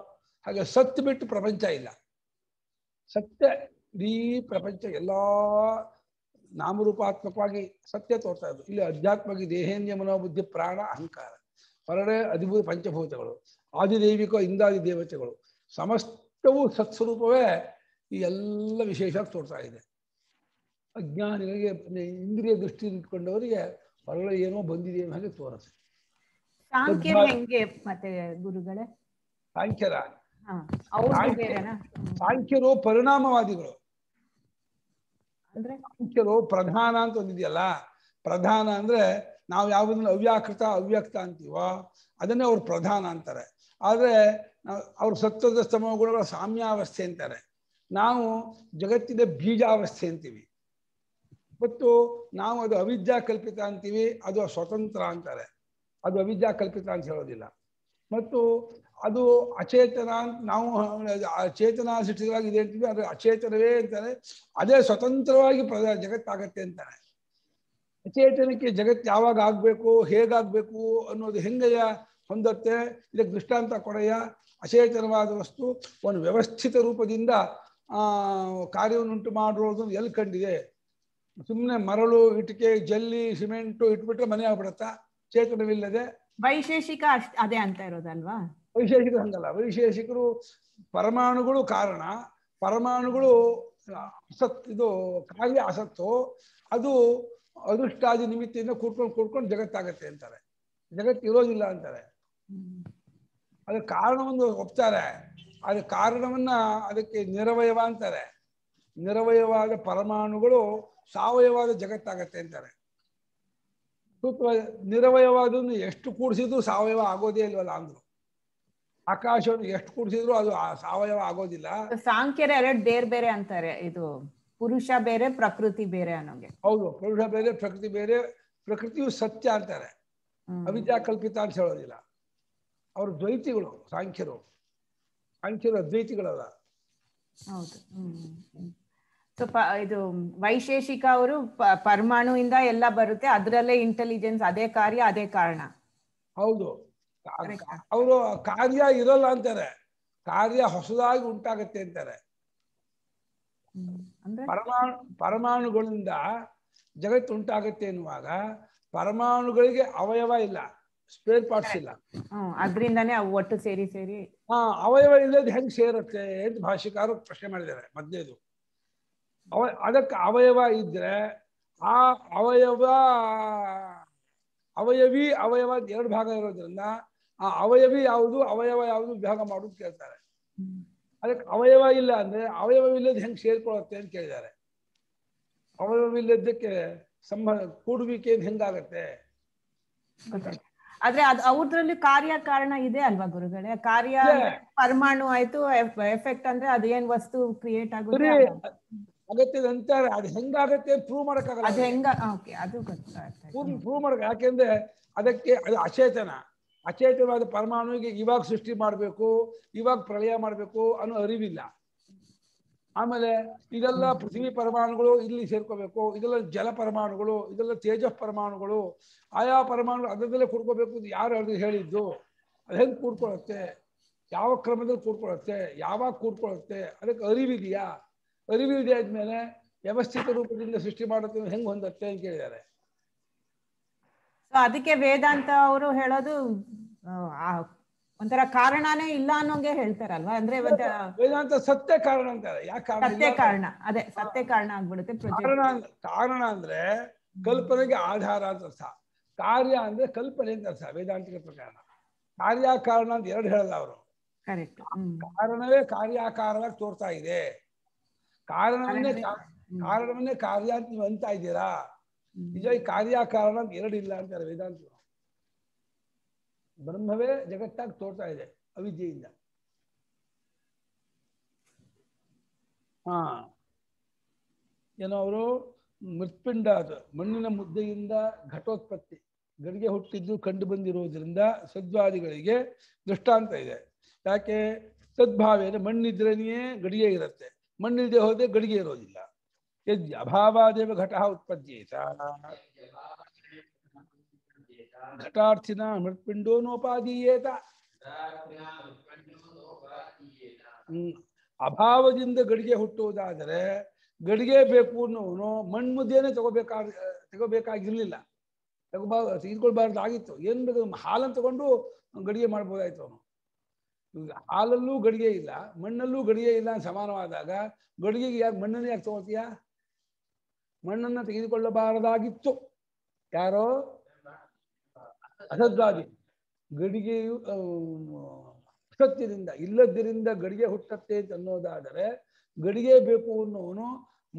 ಹಾಗೆ ಸತ್ತು ಬಿಟ್ಟು ಪ್ರಪಂಚ ಇಲ್ಲ. ಸತ್ಯ ಇಡೀ ಪ್ರಪಂಚ ಎಲ್ಲ ನಾಮರೂಪಾತ್ಮಕವಾಗಿ ಸತ್ಯ ತೋರ್ತಾ ಇದ್ದು. ಇಲ್ಲಿ ಅಧ್ಯಾತ್ಮವಾಗಿ ದೇಹೇಂದ್ರಿಯ ಮನೋಬುದ್ಧಿ ಪ್ರಾಣ ಅಹಂಕಾರ, ಹೊರಡೆ ಅಧಿಭೂತ ಪಂಚಭೂತಗಳು, ಆದಿದೈವಿಕ ಇಂದಾದಿ ದೇವತೆಗಳು ಸಮಸ್ತವೂ ಸತ್ಸ್ವರೂಪವೇ ಈ ಎಲ್ಲ ವಿಶೇಷವಾಗಿ ತೋರ್ತಾ ಇದೆ. ಅಜ್ಞಾನಿಗಳಿಗೆ, ಇಂದ್ರಿಯ ದೃಷ್ಟಿ ಇಟ್ಕೊಂಡವರಿಗೆ ಹೊರಗಡೆ ಏನೋ ಬಂದಿದೆ ಹಾಗೆ ತೋರುತ್ತೆ. ಗುರುಗಳೇ, ಸಾಂಖ್ಯರ ಸಾಂಖ್ಯರು ಪರಿಣಾಮವಾದಿಗಳು. ಸಾಂಖ್ಯರು ಪ್ರಧಾನ ಅಂತ ಒಂದಿದೆಯಲ್ಲ, ಪ್ರಧಾನ ಅಂದ್ರೆ ನಾವು ಯಾವುದನ್ನು ಅವ್ಯಾಕೃತ ಅವ್ಯಕ್ತ ಅಂತೀವೋ ಅದನ್ನೇ ಅವ್ರು ಪ್ರಧಾನ ಅಂತಾರೆ. ಆದರೆ ಅವ್ರು ಸತ್ವದ ಸ್ತಮ ಗುಣಗಳ ಸಾಮ್ಯಾವಸ್ಥೆ ಅಂತಾರೆ, ನಾವು ಜಗತ್ತಿನ ಬೀಜಾವಸ್ಥೆ ಅಂತೀವಿ, ಮತ್ತು ನಾವು ಅದು ಅವಿದ್ಯಾ ಕಲ್ಪಿತ ಅಂತೀವಿ, ಅದು ಸ್ವತಂತ್ರ ಅಂತಾರೆ. ಅದು ಅವಿದ್ಯಾ ಕಲ್ಪಿತ ಅಂತ ಹೇಳೋದಿಲ್ಲ. ಮತ್ತು ಅದು ಅಚೇತನ ಅಂತ ನಾವು ಚೇತನ ಸೃಷ್ಟಿಗಳಾಗಿ ಇದೆ ಅಂತೀವಿ, ಆದರೆ ಅಚೇತನವೇ ಅಂತಾರೆ. ಅದೇ ಸ್ವತಂತ್ರವಾಗಿ ಜಗತ್ತಾಗತ್ತೆ ಅಂತಾರೆ. ಅಚೇತನಕ್ಕೆ ಜಗತ್ತು ಯಾವಾಗ ಆಗಬೇಕು ಹೇಗಾಗಬೇಕು ಅನ್ನೋದು ಹೆಂಗಯ್ಯ ಹೊಂದತ್ತೆ, ಇದಕ್ಕೆ ದೃಷ್ಟಾಂತ ಕೊಡೆಯ. ಅಚೇತನವಾದ ವಸ್ತು ಒಂದು ವ್ಯವಸ್ಥಿತ ರೂಪದಿಂದ ಕಾರ್ಯವನ್ನುಂಟು ಮಾಡೋದು ಎಲ್ಲಿ ಕಂಡಿದೆ? ಸುಮ್ಮನೆ ಮರಳು ಇಟ್ಟಿಗೆ ಜಲ್ಲಿ ಸಿಮೆಂಟು ಇಟ್ಬಿಟ್ರೆ ಮನೆ ಆಗ್ಬಿಡತ್ತಾ ಚೇತನವಿಲ್ಲದೆ? ವೈಶೇಷಿಕ ಅದೇ ಅಂತ ಇರೋದಲ್ವಾ. ವೈಶೇಷಿಕರು ಹಂಗಲ್ಲ. ವೈಶೇಷಿಕರು ಪರಮಾಣುಗಳು ಕಾರಣ, ಪರಮಾಣುಗಳು ಅಸತ್, ಇದು ಕಾರ್ಯ ಅಸತ್ತು, ಅದು ಅದೃಷ್ಟಾದಿ ನಿಮಿತ್ತಿಂದ ಕೂಡ್ಕೊಂಡು ಜಗತ್ತಾಗತ್ತೆ ಅಂತಾರೆ. ಜಗತ್ತಿರೋದಿಲ್ಲ ಅಂತಾರೆ. ಅದ್ರ ಕಾರಣವನ್ನು ಒಪ್ತಾರೆ, ಅದ್ರ ಕಾರಣವನ್ನ ಅದಕ್ಕೆ ನಿರವಯವ ಅಂತಾರೆ. ನಿರವಯವಾದ ಪರಮಾಣುಗಳು ಸಾವಯವಾದ ಜಗತ್ತಾಗತ್ತೆ ಅಂತಾರೆ. ಸೂತ್ರ ನಿರವಯವಾದನ್ನು ಎಷ್ಟು ಕೂಡಿಸಿದ್ರು ಸಾವಯವ ಆಗೋದೇ ಇಲ್ವಲ್ಲ ಅಂದ್ರು. ಆಕಾಶವನ್ನು ಎಷ್ಟು ಕೂಡಿಸಿದ್ರು ಅದು ಸಾವಯವ ಆಗೋದಿಲ್ಲ. ಸಾಂಖ್ಯರ ಎರಡು ಬೇರೆ ಬೇರೆ ಅಂತಾರೆ, ಇದು ಪುರುಷ ಬೇರೆ ಪ್ರಕೃತಿ ಬೇರೆ ಅನ್ನೋಂಗೆ. ಹೌದು, ಪುರುಷ ಬೇರೆ ಪ್ರಕೃತಿ ಬೇರೆ. ಪ್ರಕೃತಿಯು ಸತ್ಯ ಅಂತಾರೆ, ಅವಿದ್ಯಾ ಕಲ್ಪಿತ ಅಂತ ಹೇಳೋದಿಲ್ಲ. ಅವರು ದ್ವೈತಿಗಳು ಸಾಂಖ್ಯರು. ಸಾಂಖ್ಯರು ಅದ್ವೈತಿಗಳಲ್ಲ. ಹೌದು. ಸ್ವಲ್ಪ ಇದು ವೈಶೇಷಿಕ ಅವರು ಪರಮಾಣುವಿಂದ ಎಲ್ಲ ಬರುತ್ತೆ, ಅದರಲ್ಲೇ ಇಂಟೆಲಿಜೆನ್ಸ್, ಅದೇ ಕಾರ್ಯ ಅದೇ ಕಾರಣ. ಹೌದು, ಅವರು ಕಾರ್ಯ ಇರಲ್ಲ ಅಂತಾರೆ, ಕಾರ್ಯ ಹೊಸದಾಗಿ ಉಂಟಾಗತ್ತೆ ಅಂತಾರೆ. ಪರಮಾಣುಗಳಿಂದ ಜಗತ್ತು ಉಂಟಾಗತ್ತೆ ಎನ್ನುವಾಗ ಪರಮಾಣುಗಳಿಗೆ ಅವಯವ ಇಲ್ಲ, ಸ್ಪೇರ್ ಪಾರ್ಟ್ಸ್ ಇಲ್ಲ, ಅದರಿಂದಾನೇ ಒಟ್ಟು ಸೇರಿ ಸೇರಿ ಅವಯವ ಇಲ್ಲದ ಹೆಂಗ್ ಸೇರುತ್ತೆ ಅಂತ ಭಾಷಿಕಾರರು ಪ್ರಶ್ನೆ ಮಾಡಿದ್ದಾರೆ. ಮೊದಲೇದು ಅದಕ್ಕೆ ಅವಯವ ಇದ್ರೆ ಆ ಅವಯವಿ ಅವಯವ ಎರಡು ಭಾಗ ಇರೋದ್ರಿಂದ ಆ ಅವಯವಿ ಯಾವುದು ಅವಯವ ಯಾವುದು ವಿಭಾಗ ಮಾಡೋದು ಕೇಳ್ತಾರೆ. ಅದಕ್ಕೆ ಅವಯವ ಇಲ್ಲ ಅಂದ್ರೆ ಅವಯವವಿಲ್ಲದ ಹೆಂಗೆ ಸೇರ್ಕೊಳ್ಳುತ್ತೆ ಅಂತ ಕೇಳಿದ್ದಾರೆ. ಅವಯವವಿಲ್ಲದಕ್ಕೆ ಕೂಡುವಿಕೆ ಹೆಂಗಾಗತ್ತೆ? ಆದ್ರೆ ಅದು ಅವ್ರದ್ರಲ್ಲಿ ಕಾರ್ಯ ಕಾರಣ ಇದೆ ಅಲ್ವಾ ಗುರುಗಳೇ? ಕಾರ್ಯ ಪರಮಾಣು ಆಯ್ತು, ಎಫೆಕ್ಟ್ ಅಂದ್ರೆ ಅದೇನ್ ವಸ್ತು ಕ್ರಿಯೇಟ್ ಆಗುತ್ತೆ. ಅಗತ್ಯದಂತಾರೆ ಅದು ಹೆಂಗಾಗುತ್ತೆ ಪ್ರೂವ್ ಮಾಡಕ್ಕಾಗಲ್ಲ. ಅದು ಹೆಂಗ ಓಕೆ ಅದು ಗೊತ್ತಾಯ್ತು. ಪ್ರೂವ್ ಮಾಡಕ ಯಾಕೆಂದ್ರೆ ಅದಕ್ಕೆ ಅದು ಅಚೇತನ, ಅಚೇತನವಾದ ಪರಮಾಣುವಿಗೆ ಇವಾಗ ಸೃಷ್ಟಿ ಮಾಡಬೇಕು ಇವಾಗ ಪ್ರಳಯ ಮಾಡಬೇಕು ಅನ್ನೋ ಅರಿವಿಲ್ಲ. ಆಮೇಲೆ ಇದೆಲ್ಲ ಪೃಥ್ವಿ ಪರಮಾಣುಗಳು ಇಲ್ಲಿ ಸೇರ್ಕೋಬೇಕು, ಇದೆಲ್ಲ ಜಲ ಪರಮಾಣುಗಳು, ಇದೆಲ್ಲ ತೇಜ ಪರಮಾಣುಗಳು, ಆಯಾ ಪರಮಾಣುಗಳು ಅದರಲ್ಲೇ ಕೂಡ್ಕೋಬೇಕು. ಇದು ಯಾರು ಅವ್ರಿಗೆ ಹೇಳಿದ್ದು? ಅದು ಹೆಂಗೆ ಕೂಡ್ಕೊಳ್ಳುತ್ತೆ, ಯಾವ ಕ್ರಮದಲ್ಲಿ ಕೂಡ್ಕೊಳ್ಳುತ್ತೆ, ಯಾವಾಗ ಕೂಡ್ಕೊಳ್ಳುತ್ತೆ, ಅದಕ್ಕೆ ಅರಿವಿದೆಯಾ? ಅರಿವಿದೆ ಆದ್ಮೇಲೆ ವ್ಯವಸ್ಥಿತ ರೂಪದಿಂದ ಸೃಷ್ಟಿ ಮಾಡುತ್ತೆ, ಹೆಂಗೆ ಹೊಂದತ್ತೆ ಅಂತ ಕೇಳಿದ್ದಾರೆ. ಅದಕ್ಕೆ ವೇದಾಂತ ಅವರು ಹೇಳೋದು ಒಂಥರ ಕಾರಣನೇ ಇಲ್ಲ ಅನ್ನೋಂಗೆ ಹೇಳ್ತಾರಲ್ವಾ. ಅಂದ್ರೆ ವೇದಾಂತ ಸತ್ಯ ಕಾರಣ ಅಂತಾರೆ. ಯಾಕೆ ಸತ್ಯ ಕಾರಣ? ಅದೇ ಸತ್ಯ ಕಾರಣ ಆಗ್ಬಿಡುತ್ತೆ. ಕಾರಣ ಅಂದ್ರೆ ಕಲ್ಪನೆಗೆ ಆಧಾರ ಅಂತ ಅರ್ಥ, ಕಾರ್ಯ ಅಂದ್ರೆ ಕಲ್ಪನೆ ಅಂತ ಅರ್ಥ ವೇದಾಂತಿಕ ಪ್ರಕಾರ. ಕಾರ್ಯ ಕಾರಣ ಅಂತ ಎರಡು ಹೇಳಲ್ಲ ಅವರು. ಕಾರಣವೇ ಕಾರ್ಯಾಕಾರವಾಗಿ ತೋರ್ತಾ ಇದೆ, ಕಾರಣವನ್ನೇ ಕಾರ್ಯ ಅಂತ ನೀವು ಅಂತ ಇದ್ದೀರಾ. ನಿಜವಾಗಿ ಕಾರ್ಯಕಾರಣ ಅಂತ ಎರಡಿಲ್ಲ ಅಂತಾರೆ ವೇದಾಂತರು. ಬ್ರಹ್ಮವೇ ಜಗತ್ತಾಗಿ ತೋರ್ತಾ ಇದೆ ಅವಿದ್ಯೆಯಿಂದ. ಹಾ ಏನೋ ಅವರು ಮೃತ್ಪಿಂಡ ಅದು ಮಣ್ಣಿನ ಮುದ್ದೆಯಿಂದ ಘಟೋತ್ಪತ್ತಿ ಗಡಿಗೆ ಹುಟ್ಟಿದ್ದು ಕಂಡು ಬಂದಿರುವುದರಿಂದ ಸದ್ವಾದಿಗಳಿಗೆ ದೃಷ್ಟಾಂತ ಇದೆ. ಯಾಕೆ ಸದ್ಭಾವ ಅಂದ್ರೆ ಮಣ್ಣಿದ್ರೇನೆಯೇ ಗಡಿಗೆ ಇರುತ್ತೆ, ಮಣ್ಣಿಲ್ದೇ ಹೋದ್ರೆ ಗಡಿಗೆ ಇರೋದಿಲ್ಲ. ಯದ್ ಅಭಾವಾದೇವ ಘಟ ಉತ್ಪದ್ಯೇತ ಘಟಾರ್ಥಿನ ಮೃತ್ಪಿಂಡೋನೋಪಾದೀಯೇತ. ಅಭಾವದಿಂದ ಗಡಿಗೆ ಹುಟ್ಟುವುದಾದರೆ ಗಡಿಗೆ ಬೇಕು ಅನ್ನೋನು ಮಣ್ಮುದ್ದೆನೆ ತಗೋಬೇಕಾಗಿರ್ಲಿಲ್ಲ, ತೆಗೆದುಕೊಳ್ಬಾರ್ದಾಗಿತ್ತು. ಏನ್ ಬೇಕು ಹಾಲನ್ನು ತಗೊಂಡು ಗಡಿಗೆ ಮಾಡ್ಬೋದಾಯ್ತು ಅವನು. ಹಾಲಲ್ಲೂ ಗಡಿಗೆ ಇಲ್ಲ, ಮಣ್ಣಲ್ಲೂ ಗಡಿಗೆ ಇಲ್ಲ ಸಮಾನವಾದಾಗ ಗಡಿಗೆಗೆ ಯಾಕೆ ಮಣ್ಣನ್ನು ಯಾಕೆ ತಗೋತೀಯ? ಮಣ್ಣನ್ನು ತೆಗೆದುಕೊಳ್ಳಬಾರದಾಗಿತ್ತು ಯಾರೋ ಅಸದ್ವಾದಿ. ಗಡಿಗೆಯು ಅಸತ್ಯದಿಂದ ಇಲ್ಲದ್ದರಿಂದ ಗಡಿಗೆ ಹುಟ್ಟತ್ತೆ ಅಂತ ಅನ್ನೋದಾದರೆ ಗಡಿಗೆ ಬೇಕು ಅನ್ನೋನು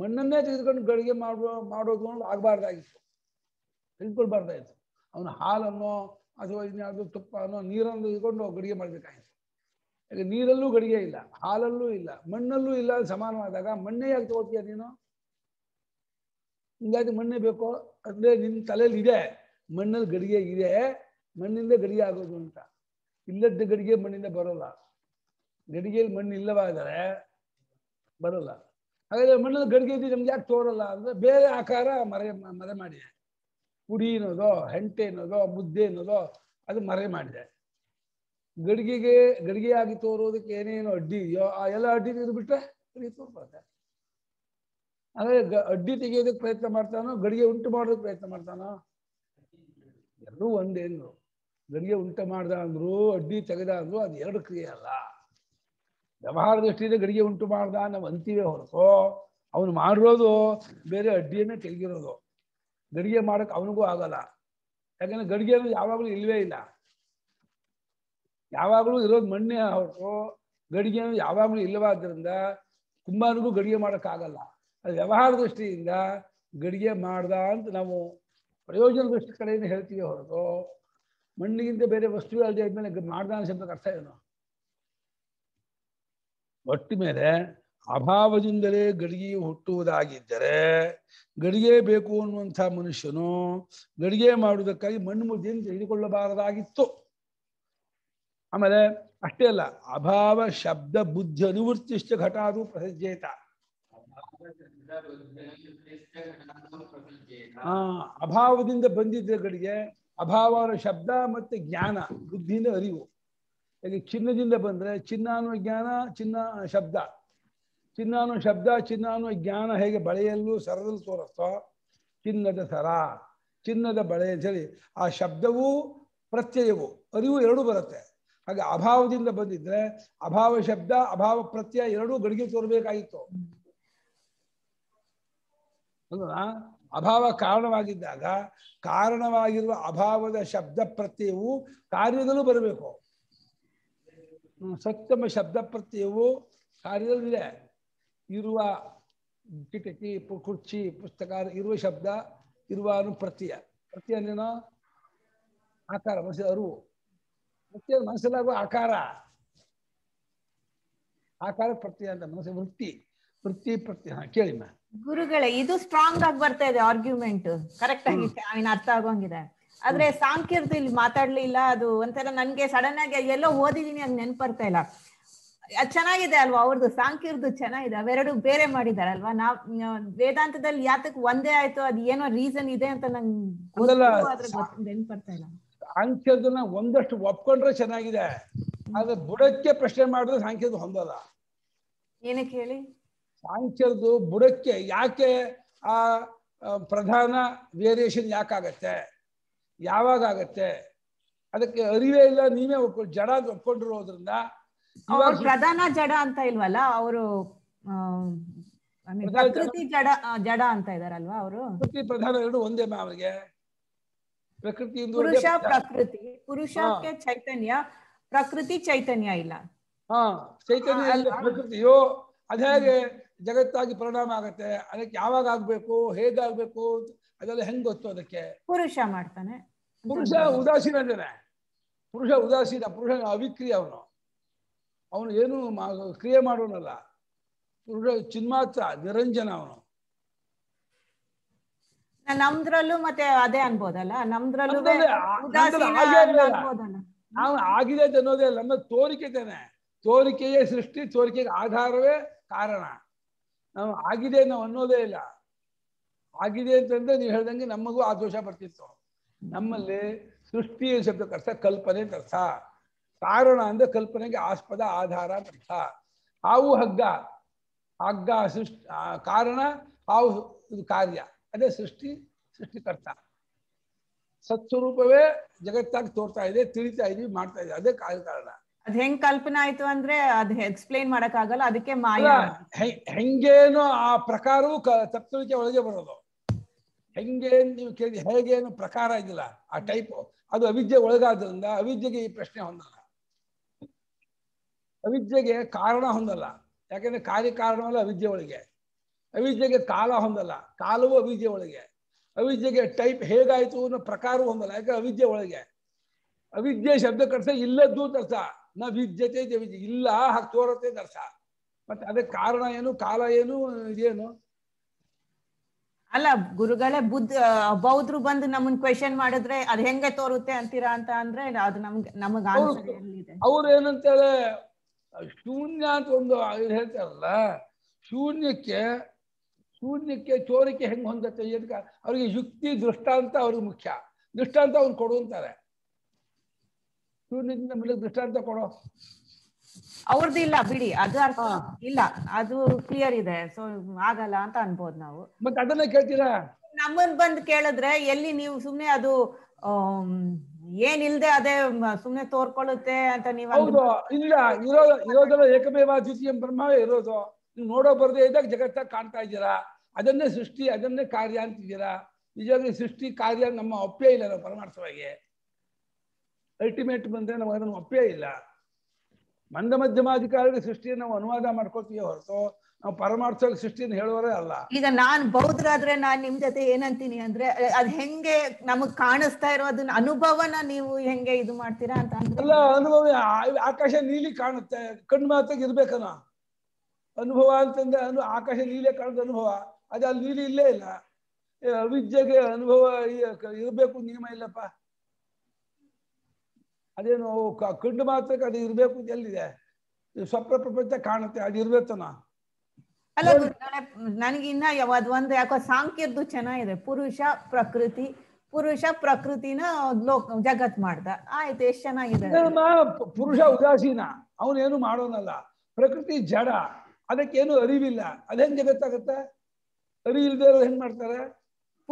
ಮಣ್ಣನ್ನೇ ತೆಗೆದುಕೊಂಡು ಗಡಿಗೆ ಮಾಡೋದು ಅನ್ನೋದು ಆಗಬಾರ್ದಾಗಿತ್ತು, ತೆಗೆದುಕೊಳ್ಬಾರ್ದಾಯಿತು. ಅವನು ಹಾಲನ್ನು ಅಥವಾ ಇನ್ಯಾವುದೋ ತುಪ್ಪನೋ ನೀರನ್ನು ತೆಗೆದುಕೊಂಡು ಗಡಿಗೆ ಮಾಡಬೇಕಾಗಿತ್ತು. ಈಗ ನೀರಲ್ಲೂ ಗಡಿಗೆ ಇಲ್ಲ, ಹಾಲಲ್ಲೂ ಇಲ್ಲ, ಮಣ್ಣಲ್ಲೂ ಇಲ್ಲ ಸಮಾನವಾದಾಗ ಮಣ್ಣೇ ಯಾಕೆ ತಗೋತೀಯ ನೀನು? ಹಿಂಗಾಗಿ ಮಣ್ಣೇ ಬೇಕು ಅಂದ್ರೆ ನಿನ್ನ ತಲೆಯಲ್ಲಿ ಇದೆ ಮಣ್ಣಲ್ಲಿ ಗಡಿಗೆ ಇದೆ, ಮಣ್ಣಿಂದ ಗಡಿಗೆ ಆಗೋದು ಅಂತ. ಇಲ್ಲದ ಗಡಿಗೆ ಮಣ್ಣಿಂದ ಬರೋಲ್ಲ, ಗಡಿಗೆಯಲ್ಲಿ ಮಣ್ಣು ಇಲ್ಲವಾದರೆ ಬರೋಲ್ಲ. ಹಾಗಾದ್ರೆ ಮಣ್ಣಲ್ಲಿ ಗಡಿಗೆ ಇದ್ದು ನಮ್ಗೆ ಯಾಕೆ ತೋರಲ್ಲ ಅಂದ್ರೆ ಬೇರೆ ಆಕಾರ ಮರೆ ಮಾಡಿದೆ. ಪುಡಿ ಅನ್ನೋದೋ ಹೆಂಟೆ ಅನ್ನೋದೋ ಮುದ್ದೆ ಅನ್ನೋದೋ ಅದು ಮರೆ ಮಾಡಿದೆ. ಗಡಿಗೆಗೆ ಗಡಿಗೆಯಾಗಿ ತೋರೋದಕ್ಕೆ ಏನೇನು ಅಡ್ಡಿ ಇದೆಯೋ ಆ ಎಲ್ಲ ಅಡ್ಡಿ ತೆಗೆದು ಬಿಟ್ರೆ ಗಡಿಗೆ ತೋರ್ಬಾರ್ದೆ. ಆದರೆ ಅಡ್ಡಿ ತೆಗೆಯೋದಕ್ಕೆ ಪ್ರಯತ್ನ ಮಾಡ್ತಾನೋ ಗಡಿಗೆ ಉಂಟು ಮಾಡೋದಕ್ಕೆ ಪ್ರಯತ್ನ ಮಾಡ್ತಾನೋ? ಎರಡೂ ಒಂದೇನು. ಗಡಿಗೆ ಉಂಟು ಮಾಡ್ದ ಅಂದ್ರು ಅಡ್ಡಿ ತೆಗೆದ ಅಂದ್ರು ಅದು ಎರಡು ಕ್ರಿಯೆ ಅಲ್ಲ. ವ್ಯವಹಾರ ದೃಷ್ಟಿಯಿಂದ ಗಡಿಗೆ ಉಂಟು ಮಾಡ್ದ ನಾವು ಅಂತೀವೇ ಹೊರತು ಅವನು ಮಾಡಿರೋದು ಬೇರೆ ಅಡ್ಡಿಯನ್ನೇ ತೆಗೆದಿರೋದು. ಗಡಿಗೆ ಮಾಡೋಕ್ಕೆ ಅವನಿಗೂ ಆಗಲ್ಲ, ಯಾಕಂದ್ರೆ ಗಡಿಗೆ ಅನ್ನೋದು ಯಾವಾಗಲೂ ಇಲ್ಲವೇ ಇಲ್ಲ. ಯಾವಾಗಲೂ ಇರೋದು ಮಣ್ಣೆ ಹೊರತು ಗಡಿಗೆ ಅನ್ನೋದು ಯಾವಾಗಲೂ ಇಲ್ಲವಾದ್ರಿಂದ ಕುಂಬಾರಿಗೂ ಗಡಿಗೆ ಮಾಡೋಕ್ಕಾಗಲ್ಲ. ಅದು ವ್ಯವಹಾರ ದೃಷ್ಟಿಯಿಂದ ಗಡಿಗೆ ಮಾಡ್ದ ಅಂತ ನಾವು ಪ್ರಯೋಜನ ದೃಷ್ಟಿ ಕಡೆಯಿಂದ ಹೇಳ್ತೀವಿ ಹೊರತು ಮಣ್ಣಿಗಿಂತ ಬೇರೆ ವಸ್ತುವೆ ಅಲ್ಲದೆ ಆದ್ಮೇಲೆ ಮಾಡ್ದ ಶಬ್ದಕ್ಕೆ ಅರ್ಥ ಏನು? ಒಟ್ಟು ಮೇಲೆ ಅಭಾವದಿಂದಲೇ ಗಡಿಗೆಯು ಹುಟ್ಟುವುದಾಗಿದ್ದರೆ ಗಡಿಗೆ ಬೇಕು ಅನ್ನುವಂಥ ಮನುಷ್ಯನು ಗಡಿಗೆ ಮಾಡುವುದಕ್ಕಾಗಿ ಮಣ್ಣು ಮುದ್ದೆಯನ್ನು ತೆಗೆದುಕೊಳ್ಳಬಾರದಾಗಿತ್ತು. ಆಮೇಲೆ ಅಷ್ಟೇ ಅಲ್ಲ, ಅಭಾವ ಶಬ್ದ ಬುದ್ಧಿ ಅನುವೃತ್ತಿಷ್ಟ ಘಟಾದು ಪ್ರಸಜ್ಜೇತ. ಅಭಾವದಿಂದ ಬಂದಿದ್ದ ಗಡಿಗೆ ಅಭಾವರ ಶಬ್ದ ಮತ್ತೆ ಜ್ಞಾನ ಬುದ್ಧಿಯಿಂದ ಅರಿವು. ಈಗ ಚಿನ್ನದಿಂದ ಬಂದ್ರೆ ಚಿನ್ನ ಅನ್ನೋ ಜ್ಞಾನ, ಚಿನ್ನ ಶಬ್ದ, ಚಿನ್ನ ಅನ್ನೋ ಶಬ್ದ, ಚಿನ್ನ ಅನ್ನೋ ಜ್ಞಾನ ಹೇಗೆ ಬಳೆಯಲ್ಲೂ ಸರದಲ್ಲಿ ತೋರಿಸ್ತೋ ಚಿನ್ನದ ಸರ ಚಿನ್ನದ ಬಳೆ ಅಂತ ಹೇಳಿ ಆ ಶಬ್ದವೂ ಪ್ರತ್ಯಯವು ಅರಿವು ಎರಡೂ ಬರುತ್ತೆ. ಹಾಗೆ ಅಭಾವದಿಂದ ಬಂದಿದ್ರೆ ಅಭಾವ ಶಬ್ದ ಅಭಾವ ಪ್ರತ್ಯಯ ಎರಡೂ ಗಡಿಗೆ ತೋರ್ಬೇಕಾಗಿತ್ತು. ಅಭಾವ ಕಾರಣವಾಗಿದ್ದಾಗ ಕಾರಣವಾಗಿರುವ ಅಭಾವದ ಶಬ್ದ ಪ್ರತ್ಯಯವು ಕಾರ್ಯದಲ್ಲೂ ಬರಬೇಕು. ಸಪ್ತಮ ಶಬ್ದ ಪ್ರತ್ಯಯವು ಕಾರ್ಯದಲ್ಲಿದೆ. ಇರುವ ಕಿಟಕಿ ಕುರ್ಚಿ ಪುಸ್ತಕ ಇರುವ ಶಬ್ದ ಇರುವ ಪ್ರತ್ಯಯ. ಪ್ರತ್ಯಯ ಅಂದ್ರೇನೋ ಆಕಾರ ಮನಸ್ಸಿನ ಅರಿವು, ಪ್ರತ್ಯಯ ಮನಸ್ಸಲ್ಲಾಗುವ ಆಕಾರ, ಆಕಾರ ಪ್ರತ್ಯಯ ಅಂತ ಮನಸ್ಸಿನ ವೃತ್ತಿ. ಪ್ರತಿ ಪ್ರತಿ ಕೇಳಿ ಮಾ ಗುರುಗಳೇ ಇದು ಸ್ಟ್ರಾಂಗ್ ಆಗಿ ಬರ್ತಾ ಇದೆ ಆರ್ಗ್ಯುಮೆಂಟ್ ಕರೆಕ್ಟ್ ಆಗಿ ಅರ್ಥ ಆಗೋಂಗಿದೆ. ಆದ್ರೆ ಸಾಂಕೀರ್ತಿ ಇಲ್ಲಿ ಮಾತಾಡ್ಲಿಲ್ಲ, ಅದು ಒಂಥರ ನನ್ಗೆ ಸಡನ್ ಆಗಿ ಎಲ್ಲೋ ಓದಿದೀನಿ ಹಂಗೆ ನೆನ್ಪು ಬರ್ತಾ ಇಲ್ಲ. ಚೆನ್ನಾಗಿದೆ ಅಲ್ವಾ ಅವ್ರದ್ದು ಸಾಂಕೀರ್ದು ಚೆನ್ನಾಗಿದೆ, ಅವೆರಡು ಬೇರೆ ಮಾಡಿದಾರಲ್ವಾ. ನಾವ್ ವೇದಾಂತದಲ್ಲಿ ಯಾತಕ್ ಒಂದೇ ಆಯ್ತು ಅದ್ ಏನೋ ರೀಸನ್ ಇದೆ ಅಂತ ನಂಗೆ ನೆನ್ಪು ಬರ್ತಾ ಇಲ್ಲ. ಸಾಂಖ್ಯದನ್ನ ಒಂದಷ್ಟು ಒಪ್ಕೊಂಡ್ರೆ ಚೆನ್ನಾಗಿದೆ, ಆದ್ರೆ ಬುಡಕ್ಕೆ ಪ್ರಶ್ನೆ ಮಾಡಿದ್ರೆ ಸಾಂಖ್ಯದ ಹೊಂದಲ್ಲ. ಏನಕ್ಕೆ ಹೇಳಿ? ಸಾಂಖ್ಯದ್ದು ಬುಡಕ್ಕೆ ಯಾಕೆ ಆ ಪ್ರಧಾನ ವೇರಿಯೇಷನ್ ಯಾಕಾಗತ್ತೆ, ಯಾವಾಗ ಆಗತ್ತೆ, ಅದಕ್ಕೆ ಅರಿವೇ ಇಲ್ಲ. ನೀವೇ ಒಪ್ಕೊಂಡು ಜಡ ಒಪ್ಕೊಂಡಿರೋದ್ರಿಂದ ಪ್ರಧಾನ ಜಡ ಅಂತ ಇಲ್ವಲ್ಲ ಅವರು, ಪ್ರಕೃತಿ ಜಡ ಜಡ ಅಂತ ಇದಾರಲ್ವಾ ಅವರು. ಪ್ರಕೃತಿ ಪ್ರಧಾನ ಎರಡು ಒಂದೇ ಮಾ ಅವರಿಗೆ. ಪ್ರಕೃತಿ ಪುರುಷ ಪ್ರಕೃತಿ, ಪುರುಷಕ್ಕೆ ಚೈತನ್ಯ, ಪ್ರಕೃತಿ ಚೈತನ್ಯ ಇಲ್ಲ. ಹಾ ಚೈತನ್ಯ ಇಲ್ಲ ಪ್ರಕೃತಿಯೋ ಅದ ಹೇಗೆ ಜಗತ್ತಾಗಿ ಪರಿಣಾಮ ಆಗತ್ತೆ, ಅದಕ್ಕೆ ಯಾವಾಗ ಆಗ್ಬೇಕು, ಹೇಗಾಗ್ಬೇಕು ಅದೆಲ್ಲ ಹೆಂಗ್ ಗೊತ್ತು? ಅದಕ್ಕೆ ಪುರುಷ ಮಾಡ್ತಾನೆ. ಪುರುಷ ಉದಾಸೀನ ಜನ, ಪುರುಷ ಉದಾಸೀನ, ಪುರುಷ ಅವಿಕ್ರಿಯ, ಅವನು ಅವನು ಏನು ಕ್ರಿಯೆ ಮಾಡೋನಲ್ಲ. ಪುರುಷ ಚಿನ್ಮಾತ್ರ ನಿರಂಜನ ಅವನು. ನಮ್ದ್ರಲ್ಲೂ ಮತ್ತೆ ಅದೇ ಅನ್ಬೋದಲ್ಲ, ನಮ್ದ್ರಲ್ಲೂ ನಾವು ಆಗಿದೆ ಅಂತ ಅನ್ನೋದೇ ನಮ್ಮ ತೋರಿಕೆ ತಾನೆ. ತೋರಿಕೆಯೇ ಸೃಷ್ಟಿ, ತೋರಿಕೆಗೆ ಆಧಾರವೇ ಕಾರಣ. ನಾವು ಆಗಿದೆ ನಾವು ಅನ್ನೋದೇ ಇಲ್ಲ. ಆಗಿದೆ ಅಂತಂದ್ರೆ ನೀವು ಹೇಳ್ದಂಗೆ ನಮಗೂ ಆ ದೋಷ ಬರ್ತಿತ್ತು. ನಮ್ಮಲ್ಲಿ ಸೃಷ್ಟಿ ಶಬ್ದಕ್ಕೆ ಅರ್ಥ ಕಲ್ಪನೆ ಅಂತ ಅರ್ಥ, ಕಾರಣ ಅಂದ್ರೆ ಕಲ್ಪನೆಗೆ ಆಸ್ಪದ ಆಧಾರ ಅಂತ ಅರ್ಥ. ಹಾವು ಹಗ್ಗ, ಹಗ್ಗ ಸೃಷ್ಟಿ ಕಾರಣ, ಹಾವು ಇದು ಕಾರ್ಯ, ಅದೇ ಸೃಷ್ಟಿ ಸೃಷ್ಟಿಕರ್ತ. ಸತ್ಸ್ವರೂಪವೇ ಜಗತ್ತಾಗಿ ತೋರ್ತಾ ಇದೆ, ತಿಳಿತಾ ಇದೀವಿ, ಮಾಡ್ತಾ ಇದೀವಿ, ಅದೇ ಕಾರಣ. ಅದ್ ಹೆಂಗ್ ಕಲ್ಪನೆ ಆಯ್ತು ಅಂದ್ರೆ ಅದ್ ಎಕ್ಸ್ಪ್ಲೇನ್ ಮಾಡಕ್ ಆಗಲ್ಲ, ಅದಕ್ಕೆ ಮಾಯಾ. ಹೆಂಗೇನು ಆ ಪ್ರಕಾರವೂ ತಪ್ಪಿಕೆ ಒಳಗೆ ಬರೋದು. ಹೆಂಗೇನು ನೀವು ಕೇಳಿ ಹೇಗೇನು ಪ್ರಕಾರ ಆಗಿಲ್ಲ, ಆ ಟೈಪು ಅದು ಅವಿದ್ಯೆ ಒಳಗಾದ್ರಿಂದ ಅವಿದ್ಯೆಗೆ ಈ ಪ್ರಶ್ನೆ ಹೊಂದಲ್ಲ, ಅವಿದ್ಯೆಗೆ ಕಾರಣ ಹೊಂದಲ್ಲ. ಯಾಕಂದ್ರೆ ಕಾರ್ಯ ಕಾರಣವಲ್ಲ ಅವಿದ್ಯೆ ಒಳಗೆ. ಅವಿದ್ಯೆಗೆ ಕಾಲ ಹೊಂದಲ್ಲ, ಕಾಲವೂ ಅವಿದ್ಯೆ ಒಳಗೆ. ಅವಿದ್ಯೆಗೆ ಟೈಪ್ ಹೇಗಾಯ್ತು ಅನ್ನೋ ಪ್ರಕಾರವೂ ಹೊಂದಲ್ಲ, ಯಾಕಂದ್ರೆ ಅವಿದ್ಯೆ ಒಳಗೆ. ಅವಿದ್ಯೆ ಶಬ್ದ ಕರ್ಸ ಇಲ್ಲದ್ದು ಅರ್ಥ, ನಾ ವಿದ್ಯತೆ ವಿದ್ಯೆ ಇಲ್ಲ ಹಾಗೆ ತೋರತ್ತೆ ಅರ್ಥ. ಮತ್ತೆ ಅದಕ್ಕೆ ಕಾರಣ ಏನು, ಕಾಲ ಏನು, ಇದೇನು ಅಲ್ಲ ಗುರುಗಳೇ. ಬೌದ್ಧರು ಬಂದು ನಮ್ಮನ್ನ ಕ್ವೆಶನ್ ಮಾಡಿದ್ರೆ ಅದ್ ಹೆಂಗೆ ತೋರುತ್ತೆ ಅಂತೀರಾ ಅಂತ ಅಂದ್ರೆ ಅದು ನಮಗ್ ಅವ್ರು ಏನಂತಾರೆ, ಶೂನ್ಯ ಅಂತ ಒಂದು ಹೇಳ್ತಾರಲ್ಲ, ಶೂನ್ಯಕ್ಕೆ ತೋರಿಕೆ ಹೆಂಗ್ ಹೊಂದತ್ತೆ ಅಂತ ಅವ್ರಿಗೆ ಯುಕ್ತಿ ದೃಷ್ಟಾಂತ ಅವ್ರಿಗೆ ಮುಖ್ಯ. ದೃಷ್ಟಾಂತ ಅವ್ರು ಕೊಡು ಅಂತಾರೆ, ಶೂನ್ಯದಿಂದ ಮೇಲೆ ದೃಷ್ಟಾಂತ ಕೊಡೋ ಅವ್ರದ್ದು ಇಲ್ಲ ಬಿಡಿ, ಅದು ಅರ್ಥ ಇಲ್ಲ, ಅದು ಕ್ಲಿಯರ್ ಇದೆ, ಸೊ ಆಗಲ್ಲ ಅಂತ ಅನ್ಬೋದು ನಾವು. ಮತ್ತೆ ಅದನ್ನ ಕೇಳ್ತೀರಾ, ನಮ್ಮನ್ ಬಂದು ಕೇಳಿದ್ರೆ ಎಲ್ಲಿ ನೀವು ಸುಮ್ನೆ ಅದು ಏನಿಲ್ದೆ ಅದೇ ಸುಮ್ನೆ ತೋರ್ಕೊಳ್ಳುತ್ತೆ ಅಂತ ನೀವು. ಹೌದು, ಇಲ್ಲ ಇರೋದೆಲ್ಲ ಏಕಮೇವ ದ್ವಿತೀಯ ಬ್ರಹ್ಮವೇ ಇರೋದು. ನೀವು ನೋಡೋ ಬರದೇ ಇದ್ದಾಗ ಜಗತ್ತಾಗಿ ಕಾಣ್ತಾ ಇದ್ದೀರಾ, ಅದನ್ನೇ ಸೃಷ್ಟಿ ಅದನ್ನೇ ಕಾರ್ಯ ಅಂತಿದ್ದೀರಾ. ನಿಜವಾಗಿ ಸೃಷ್ಟಿ ಕಾರ್ಯ ನಮ್ಮ ಒಪ್ಪೇ ಇಲ್ಲ. ನಾವು ಪರಮಾರ್ಥವಾಗಿ ಅಲ್ಟಿಮೇಟ್ ಬಂದ್ರೆ ನಮ್ಗೆ ಅದನ್ನು ಒಪ್ಪೇ ಇಲ್ಲ. ಮಂದ ಮಧ್ಯಮಾಧಿಕಾರಿಗೆ ಸೃಷ್ಟಿಯನ್ನು ನಾವು ಅನುವಾದ ಮಾಡ್ಕೊತೀವಿ ಹೊರತು ನಾವು ಪರಮಾರ್ಥದಲ್ಲಿ ಸೃಷ್ಟಿಯನ್ನು ಹೇಳೋರೇ ಅಲ್ಲ. ಈಗ ನಾನ್ ಬೌದ್ಧರಾದ್ರೆ ನಾನ್ ನಿಮ್ ಜೊತೆ ಏನಂತೀನಿ ಅಂದ್ರೆ ಅದ್ ಹೆಂಗೆ ನಮಗ್ ಕಾಣಿಸ್ತಾ ಇರೋದನ್ನ ಅನುಭವನ ನೀವು ಹೆಂಗೆ ಇದು ಮಾಡ್ತೀರಾ ಅಂತ ಅಲ್ಲ. ಅನುಭವ ಆಕಾಶ ನೀಲಿ ಕಾಣುತ್ತೆ, ಕಣ್ಣು ಮಾತಾಗಿ ಇರ್ಬೇಕನ ಅನುಭವ ಅಂತಂದ್ರೆ ಆಕಾಶ ನೀಲೇ ಕಾಣುತ್ತೆ ಅನುಭವ, ಅದೇ ಅಲ್ಲಿ ನೀಲಿ ಇಲ್ಲೇ ಇಲ್ಲ. ಅವಿದ್ಯೆಗೆ ಅನುಭವ ಇರಬೇಕು ನಿಯಮ ಇಲ್ಲಪ್ಪ. ಅದೇನು ಕಣ್ಣು ಮಾತ್ರಕ್ಕೆ ಅದು ಇರಬೇಕು ಎಲ್ಲಿದೆ? ಸ್ವಪ್ನ ಪ್ರಪಂಚ ಕಾಣುತ್ತೆ, ಅದು ಇರ್ಬೇಕನ ಅಲ್ಲ. ನನಗಿನ್ನ ಯಾವ್ದು ಒಂದು ಯಾಕೋ ಸಾಂಖ್ಯದ್ದು ಚೆನ್ನಾಗಿದೆ, ಪುರುಷ ಪ್ರಕೃತಿ, ಪುರುಷ ಪ್ರಕೃತಿನ ಲೋಕ ಜಗತ್ ಮಾಡ್ದ ಆಯ್ತು, ಎಷ್ಟು ಚೆನ್ನಾಗಿದೆ. ಪುರುಷ ಉದಾಸೀನ, ಅವನೇನು ಮಾಡೋನಲ್ಲ, ಪ್ರಕೃತಿ ಜಡ, ಅದಕ್ಕೇನು ಅರಿವಿಲ್ಲ, ಅದೇನ್ ಜಗತ್ತಾಗತ್ತೆ? ಅರಿವಿಲ್ದೇ ಹೆಂಗ್ ಮಾಡ್ತಾರೆ?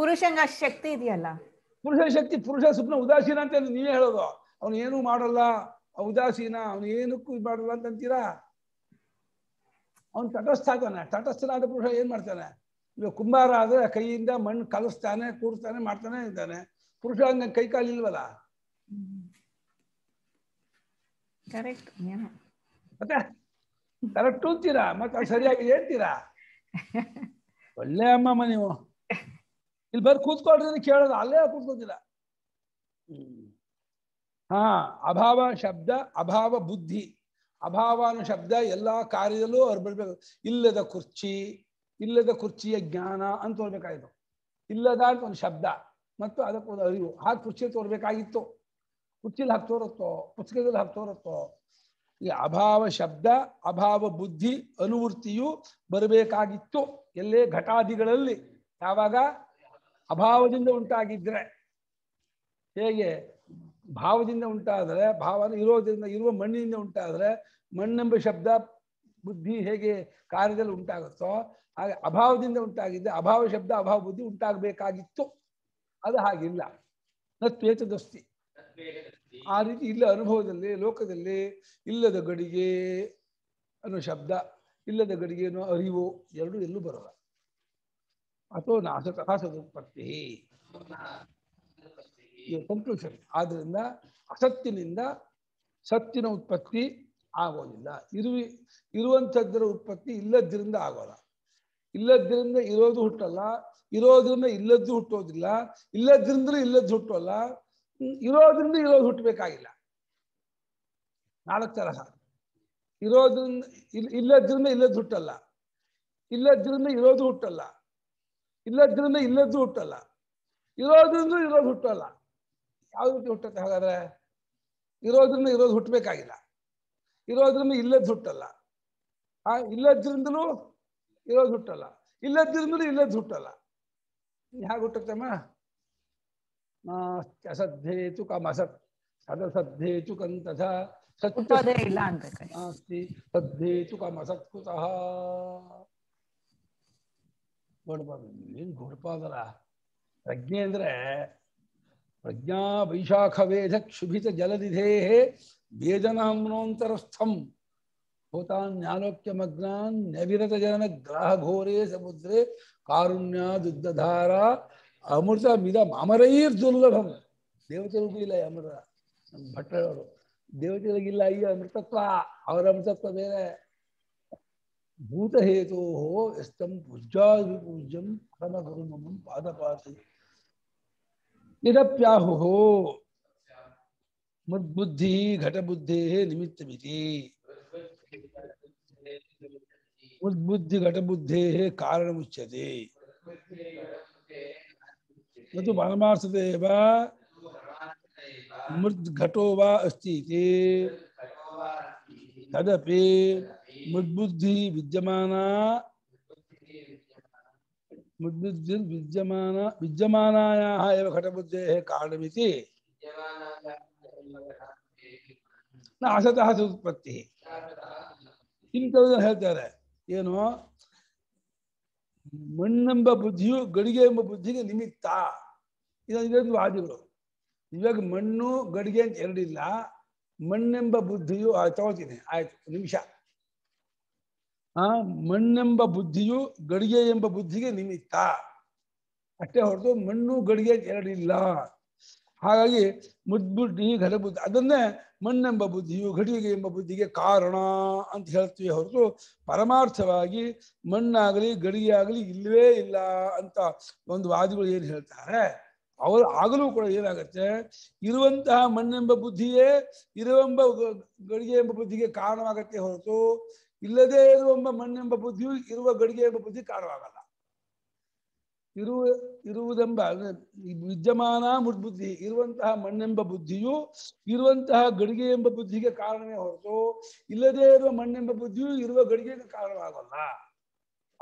ಪುರುಷಂಗ ಶಕ್ತಿ ಇದೆಯಲ್ಲ, ಪುರುಷ ಶಕ್ತಿ. ಪುರುಷ ಸುಮ್ಮನೆ ಉದಾಸೀನ ಅಂತ ನೀವೇ ಹೇಳೋದು, ಅವನು ಏನು ಮಾಡಲ್ಲ ಉದಾಸೀನ, ಅವನು ಏನಕ್ಕೂ ಇದು ಮಾಡಲ್ಲ ಅಂತಂತೀರಾ. ಅವನು ತಟಸ್ಥ ಆತಾನೆ, ತಟಸ್ಥನಾದ ಪುರುಷ ಏನ್ ಮಾಡ್ತಾನೆ? ಇವಾಗ ಕುಂಬಾರ ಆದ್ರೆ ಕೈಯಿಂದ ಮಣ್ಣು ಕಲಸ್ತಾನೆ, ಕೂರ್ತಾನೆ, ಮಾಡ್ತಾನೆ ಇದ್ದಾನೆ. ಪುರುಷ ಹಂಗ ಕೈ ಕಾಲು ಇಲ್ವಲ್ಲ. ಮತ್ತೆ ಕರೆಕ್ಟ್ ಅಂತೀರಾ, ಮತ್ತೆ ಅದು ಸರಿಯಾಗಿ ಹೇಳ್ತೀರಾ. ಒಳ್ಳೆ ಅಮ್ಮಮ್ಮ ನೀವು. ಇಲ್ಲಿ ಬರ್ ಕೂತ್ಕೊಳ್ರಿ ಕೇಳೋದು, ಅಲ್ಲೇ ಕೂತ್ಕೊತೀರಾ. ಅಭಾವ ಶಬ್ದ, ಅಭಾವ ಬುದ್ಧಿ, ಅಭಾವ ಅನ್ನೋ ಶಬ್ದ ಎಲ್ಲ ಕಾರ್ಯದಲ್ಲೂ ಅವ್ರು ಬರಬೇಕು. ಇಲ್ಲದ ಕುರ್ಚಿಯ ಜ್ಞಾನ ಅಂತ ತೋರ್ಬೇಕಾಯಿತು. ಇಲ್ಲದ ಅಂತ ಒಂದು ಶಬ್ದ ಮತ್ತು ಅದಕ್ಕೊಂದು ಅರಿವು. ಹಾಗೆ ಕುರ್ಚಿ ತೋರ್ಬೇಕಾಗಿತ್ತು. ಕುರ್ಚಿಲಿ ಹಾಕಿ ತೋರುತ್ತೋ ಪುಸ್ತಕದಲ್ಲಿ ಹಾಕಿ ತೋರುತ್ತೋ? ಈ ಅಭಾವ ಶಬ್ದ, ಅಭಾವ ಬುದ್ಧಿ, ಅನುವೃತ್ತಿಯು ಬರಬೇಕಾಗಿತ್ತು. ಎಲ್ಲೇ ಘಟಾದಿಗಳಲ್ಲಿ ಯಾವಾಗ ಅಭಾವದಿಂದ ಉಂಟಾಗಿದ್ರೆ, ಹೇಗೆ ಭಾವದಿಂದ ಉಂಟಾದರೆ ಭಾವ ಇರೋದ್ರಿಂದ, ಇರುವ ಮಣ್ಣಿನಿಂದ ಉಂಟಾದರೆ ಮಣ್ಣೆಂಬ ಶಬ್ದ ಬುದ್ಧಿ ಹೇಗೆ ಕಾರ್ಯದಲ್ಲಿ ಉಂಟಾಗುತ್ತೋ ಹಾಗೆ ಅಭಾವದಿಂದ ಉಂಟಾಗಿದ್ದೆ ಅಭಾವ ಶಬ್ದ ಅಭಾವ ಬುದ್ಧಿ ಉಂಟಾಗಬೇಕಾಗಿತ್ತು. ಅದು ಹಾಗಿಲ್ಲ. ನತ್ವೇತದಸ್ತಿ ಆ ರೀತಿ ಇಲ್ಲ. ಅನುಭವದಲ್ಲಿ, ಲೋಕದಲ್ಲಿ ಇಲ್ಲದ ಗಡಿಗೆ ಅನ್ನೋ ಶಬ್ದ, ಇಲ್ಲದ ಗಡಿಗೆ ಅನ್ನೋ ಅರಿವು ಎರಡು ಎಲ್ಲೂ ಬರೋಲ್ಲ. ಅಥೋ ನಾಸತುತ್ಪತ್ತಿ ಕನ್ಕ್ಲೂಷನ್. ಆದ್ರಿಂದ ಅಸತ್ತಿನಿಂದ ಸತ್ತಿನ ಉತ್ಪತ್ತಿ ಆಗೋದಿಲ್ಲ. ಇರುವಂಥದ್ರ ಉತ್ಪತ್ತಿ ಇಲ್ಲದ್ರಿಂದ ಆಗೋಲ್ಲ. ಇಲ್ಲದ್ರಿಂದ ಇರೋದು ಹುಟ್ಟಲ್ಲ, ಇರೋದ್ರಿಂದ ಇಲ್ಲದ್ದು ಹುಟ್ಟೋದಿಲ್ಲ, ಇಲ್ಲದ್ರಿಂದಲೂ ಇಲ್ಲದ್ದು ಹುಟ್ಟೋಲ್ಲ, ಇರೋದ್ರಿಂದ ಇರೋದು ಹುಟ್ಟಬೇಕಾಗಿಲ್ಲ. ನಾಲ್ಕು ತರಹ. ಇರೋದ್ರಿಂದ ಇಲ್ಲದ್ರಿಂದ ಇಲ್ಲದ್ದು ಹುಟ್ಟಲ್ಲ, ಇಲ್ಲದ್ರಿಂದ ಇರೋದು ಹುಟ್ಟಲ್ಲ, ಇಲ್ಲದ್ರಿಂದ ಇಲ್ಲದ್ದು ಹುಟ್ಟಲ್ಲ, ಇರೋದ್ರಿಂದ ಇರೋದು ಹುಟ್ಟಲ್ಲ. ಯಾವ ರೀತಿ ಹುಟ್ಟುತ್ತೆ? ಹಾಗಾದ್ರೆ ಇರೋದ್ರಿಂದ ಇರೋದು ಹುಟ್ಟಬೇಕಾಗಿಲ್ಲ, ಇರೋದ್ರಿಂದ ಇಲ್ಲದ್ದು ಹುಟ್ಟಲ್ಲ, ಇಲ್ಲದ್ರಿಂದಲೂ ಇರೋದು ಹುಟ್ಟಲ್ಲ, ಇಲ್ಲದ್ರಿಂದಲೂ ಇಲ್ಲದ್ದು ಹುಟ್ಟಲ್ಲ. ಹೇಗೆ ಹುಟ್ಟುತ್ತಮ್ಮ? ಅಸದ್ಧೇತು ಕಮ ಅಸತ್ ಸದಸದ್ಧೇತು ಕಂತಥ ಸತ್ಯ ಇಲ್ಲ ಅಂತ ನಾಸ್ತಿ ಸದ್ಧೇತು ಕಮ ಅಸತ್ ಕುತಃ. ಗೋಡಪಾದ ಏನು ಗೋಡಪಾದರ ಪ್ರಜ್ಞೆ ಅಂದ್ರೆ ಪ್ರಜ್ಞಾ ವೈಶಾಖ ವೇದ ಕ್ಷುಭಿತ ಜಲನಿಧೇ ವೇದನಾಮ್ನೋಂತರಸ್ಥಂ ಭೂತಾನ್ ಜ್ಞಾನೋಕ್ಯಮಗ್ನಾನ್ ನವಿರತ ಜನನ ಗ್ರಾಹ ಘೋರೇ ಸಮುದ್ರೇ ಕಾರುಣ್ಯಾದುದ್ದಧಾರ ಅಮೃತ ಮಿದ ಅಮರೈರ್ ದುರ್ಲಭಂ. ದೇವತೆಗಳಿಗೂ ಇಲ್ಲ ಈ ಅಮೃತ. ನಮ್ಮ ಭಟ್ಟರವರು ದೇವತೆಗಳಿಗಿಲ್ಲ ಈ ಅಮೃತತ್ವ. ಅವರ ಅಮೃತತ್ವ ಬೇರೆ. ಭೂತಹೇತೋ ಎಸ್ತಂ ಪೂಜ್ಯಾದಿ ಪೂಜ್ಯಂ ಪರಮ ಗುರುಮಂ ಪಾದಪಾತಿ ಇದಪ್ಯಾಹು ಮದ್ಬುದ್ಧಿ ಘಟಬುದ್ಧೇ ನಿಮಿತ್ತಮಿತಿ ಮದ್ಬುದ್ಧಿ ಘಟಬುದ್ಧೇ ಕಾರಣಮುಚ್ಯತೆ ಮತ್ತು ಪರಮಾರ್ಥದೇವ ಮೃದ್ಘಟೋ ವಾ ಅಸ್ತಿ ತದಪಿ ಮದ್ಬುದ್ಧಿ ವಿದ್ಯಮಾನಾಯಾ ಏವ ಘಟಬುದ್ಧೇಃ ಕಾರಣಮಿತಿ ನ ಅಸತಃ ಸದುತ್ಪತ್ತಿ. ಇಂಥದನ್ನು ಹೇಳ್ತಾರೆ. ಏನು? ಮಣ್ಣೆಂಬ ಬುದ್ಧಿಯು ಗಡಿಗೆ ಎಂಬ ಬುದ್ಧಿಗೆ ನಿಮಿತ್ತ. ಇದೊಂದು ವಾದಿಗಳು. ಇವಾಗ ಮಣ್ಣು ಗಡಿಗೆ ಅಂತ ಎರಡಿಲ್ಲ. ಮಣ್ಣೆಂಬ ಬುದ್ಧಿಯು ತಗೋತೀನಿ, ಆಯ್ತು, ನಿಮಿಷ. ಮಣ್ಣೆಂಬ ಬುದ್ಧಿಯು ಗಡಿಗೆ ಎಂಬ ಬುದ್ಧಿಗೆ ನಿಮಿತ್ತ ಅಷ್ಟೇ ಹೊರತು ಮಣ್ಣು ಗಡಿಗೆ ಎರಡಿಲ್ಲ. ಹಾಗಾಗಿ ಮದ್ಬುದ್ಧಿ ಘಟಬುದ್ಧಿ ಅದನ್ನೇ ಮಣ್ಣೆಂಬ ಬುದ್ಧಿಯು ಘಟಿಗೆ ಎಂಬ ಬುದ್ಧಿಗೆ ಕಾರಣ ಅಂತ ಹೇಳ್ತೀವಿ ಹೊರತು ಪರಮಾರ್ಥವಾಗಿ ಮಣ್ಣಾಗಲಿ ಗಡಿಗೆ ಆಗಲಿ ಇಲ್ಲವೇ ಇಲ್ಲ ಅಂತ ಒಂದು ವಾದಿಗಳು ಏನು ಹೇಳ್ತಾರೆ ಅವರು ಆಗಲೂ ಕೂಡ ಏನಾಗುತ್ತೆ, ಇರುವಂತಹ ಮಣ್ಣೆಂಬ ಬುದ್ಧಿಯೇ ಇರುವೆಂಬ ಗಡಿಗೆ ಎಂಬ ಬುದ್ಧಿಗೆ ಕಾರಣವಾಗತ್ತೆ ಹೊರತು ಇಲ್ಲದೇ ಇರುವೆಂಬ ಮಣ್ಣೆಂಬ ಬುದ್ಧಿಯು ಇರುವ ಗಡಿಗೆ ಎಂಬ ಬುದ್ಧಿ ಕಾರಣವಾಗಲ್ಲ. ಇರುವುದೆಂಬ ವಿದ್ಯಮಾನ ಮೃದ್ಬುದ್ಧಿ ಇರುವಂತಹ ಮಣ್ಣೆಂಬ ಬುದ್ಧಿಯು ಇರುವಂತಹ ಗಡಿಗೆ ಎಂಬ ಬುದ್ಧಿಗೆ ಕಾರಣವೇ ಹೊರತು ಇಲ್ಲದೇ ಇರುವ ಮಣ್ಣೆಂಬ ಬುದ್ಧಿಯು ಇರುವ ಗಡಿಗೆಗೆ ಕಾರಣವಾಗಲ್ಲ.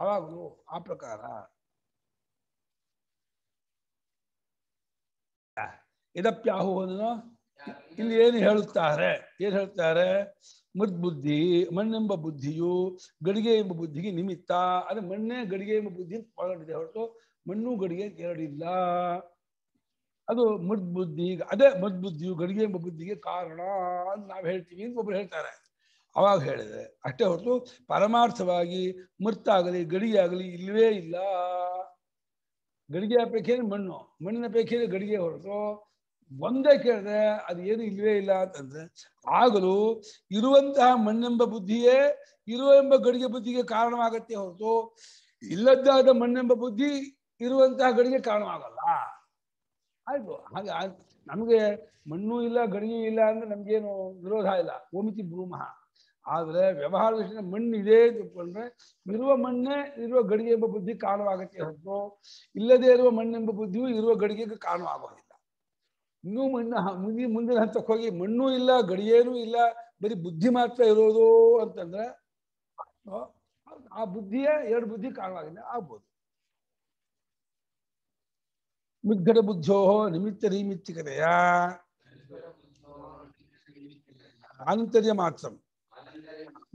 ಅವಾಗಲೂ ಆ ಪ್ರಕಾರ ಇದಪ್ಯಾಹುವನ್ನು ಇಲ್ಲಿ ಏನು ಹೇಳುತ್ತಾರೆ? ಮೃದ್ಬುದ್ಧಿ ಮಣ್ಣೆಂಬ ಬುದ್ಧಿಯು ಗಡಿಗೆ ಎಂಬ ಬುದ್ಧಿಗೆ ನಿಮಿತ್ತ. ಅದೇ ಮಣ್ಣೇ ಗಡಿಗೆ ಎಂಬ ಬುದ್ಧಿ ಒಳಗೊಂಡಿದೆ ಹೊರತು ಮಣ್ಣು ಗಡಿಗೆ ಎರಡಿಲ್ಲ. ಅದು ಮೃದ್ಬುದ್ಧಿ. ಅದೇ ಮೃದ್ಬುದ್ಧಿಯು ಗಡಿಗೆ ಎಂಬ ಬುದ್ಧಿಗೆ ಕಾರಣ ಅಂತ ನಾವು ಹೇಳ್ತೀವಿ ಅಂತ ಒಬ್ಬರು ಹೇಳ್ತಾರೆ. ಅವಾಗ ಹೇಳಿದೆ ಅಷ್ಟೇ ಹೊರತು ಪರಮಾರ್ಥವಾಗಿ ಮೃತ್ತಾಗಲಿ ಗಡಿಗೆ ಆಗಲಿ ಇಲ್ಲವೇ ಇಲ್ಲ. ಗಡಿಗೆ ಅಪೇಕ್ಷೆಯೇ ಮಣ್ಣು, ಮಣ್ಣಿನ ಅಪೇಕ್ಷೆಯೇ ಗಡಿಗೆ ಹೊರತು ಒಂದೇ ಕೇಳಿದ್ರೆ ಅದು ಏನು ಇಲ್ಲವೇ ಇಲ್ಲ ಅಂತಂದ್ರೆ ಆಗಲೂ ಇರುವಂತಹ ಮಣ್ಣೆಂಬ ಬುದ್ಧಿಯೇ ಇರುವ ಎಂಬ ಗಡಿಗೆ ಬುದ್ಧಿಗೆ ಕಾರಣವಾಗತ್ತೆ ಹೊರತು ಇಲ್ಲದ್ದಾದ ಮಣ್ಣೆಂಬ ಬುದ್ಧಿ ಇರುವಂತಹ ಗಡಿಗೆ ಕಾರಣವಾಗಲ್ಲ. ಆಯ್ತು. ಹಾಗೆ ನಮಗೆ ಮಣ್ಣು ಇಲ್ಲ ಗಡಿಗೆ ಇಲ್ಲ ಅಂದ್ರೆ ನಮ್ಗೇನು ವಿರೋಧ ಇಲ್ಲ. ಓಮಿತಿ ಭೂಮಃ व्यवहार विषय मण्डे मण्डे गड़े बुद्धि कारण हो इे मण्ड बुद्धियों गड़े कारण इनू मण्ड मुझे मुंदिन हंतक होगी मण्णू इल्ल गड़ियेनू इल्ल बरी बुद्धि मात्र इरोदु अंतंद्रे आ बुद्धिये एरडु बुद्धि कारणवागिद्रे आगबहुदु मुद्गड बुद्धोः निमित्त नैमित्तिकतया आन्तर्य मात्रम्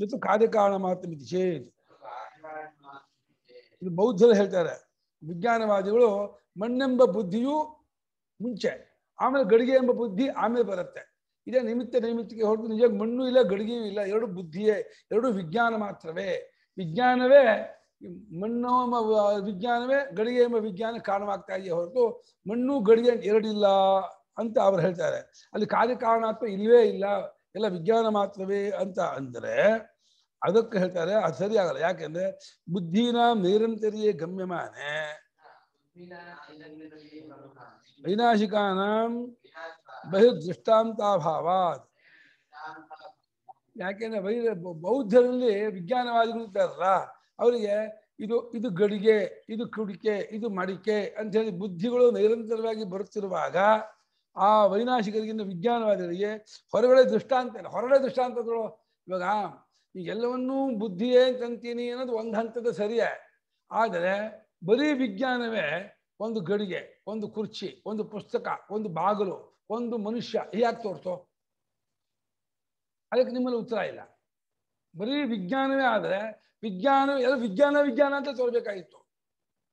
इदु कार्यकारण मात्रमिति चेत् इदु बौद्धरु हेळ्तारे विज्ञानवादिगळु मण्णेंब बुद्धियु मुंचे आमेले गड़गे एंब बुद्धि आमेले बरुत्ते इदे निमित्त नैमित्तिके होरतु निज मण्णु इल्ल गड़गियू इल्ल एरडु बुद्धिये एरडु विज्ञान मात्रवे विज्ञानवे मण्णु विज्ञानवे गड़गे एंब विज्ञान कारणवाग्ता इदे होरतु मण्णु गड़गे एरडु इल्ल अंत अवरु हेळ्तारे अल्लि कार्यकारणत्व इल्लवे इल्ल एल्ल विज्ञान मात्रवे अंत अंद्रे अदक्के हेळ्तारे अदु सरियागल्ल याकेंद्रे बुद्धिना निरंतरिये गम्यमाने वैनाशिकानां बहिर्दृष्टांताभावात् याकेंद्रे बौद्धरल्लि विज्ञानवादिगळु इद्दारल्ल अवरिगे इदु इदु गडिगे इदु कुडिके इदु मडिके अंत हेळि बुद्धिगळु निरंतरवागि बरुತ್ತಿರುವಾಗ आ वैनाशिकरिगिंत विज्ञानवादिगळिगे होरगळे दृष्टांत अल्ल होरगळे दृष्टांतगळु इवाग एल्लवन्नू बुद्धिये अंतीनि अन्नोदु ओंदु हंतद सरिये आदरे बरी विज्ञानवे ಒಂದು ಗಡಿಗೆ ಒಂದು ಕುರ್ಚಿ ಒಂದು ಪುಸ್ತಕ ಒಂದು ಬಾಗಿಲು ಒಂದು ಮನುಷ್ಯ ಯಾಕೆ ತೋರ್ಸೋ ಅದಕ್ಕೆ ನಿಮ್ಮಲ್ಲಿ ಉತ್ತರ ಇಲ್ಲ ಬರೀ ವಿಜ್ಞಾನವೇ ಆದರೆ ವಿಜ್ಞಾನ ಎಲ್ಲ ವಿಜ್ಞಾನ ವಿಜ್ಞಾನ ಅಂತ ತೋರಬೇಕಾಗಿತ್ತು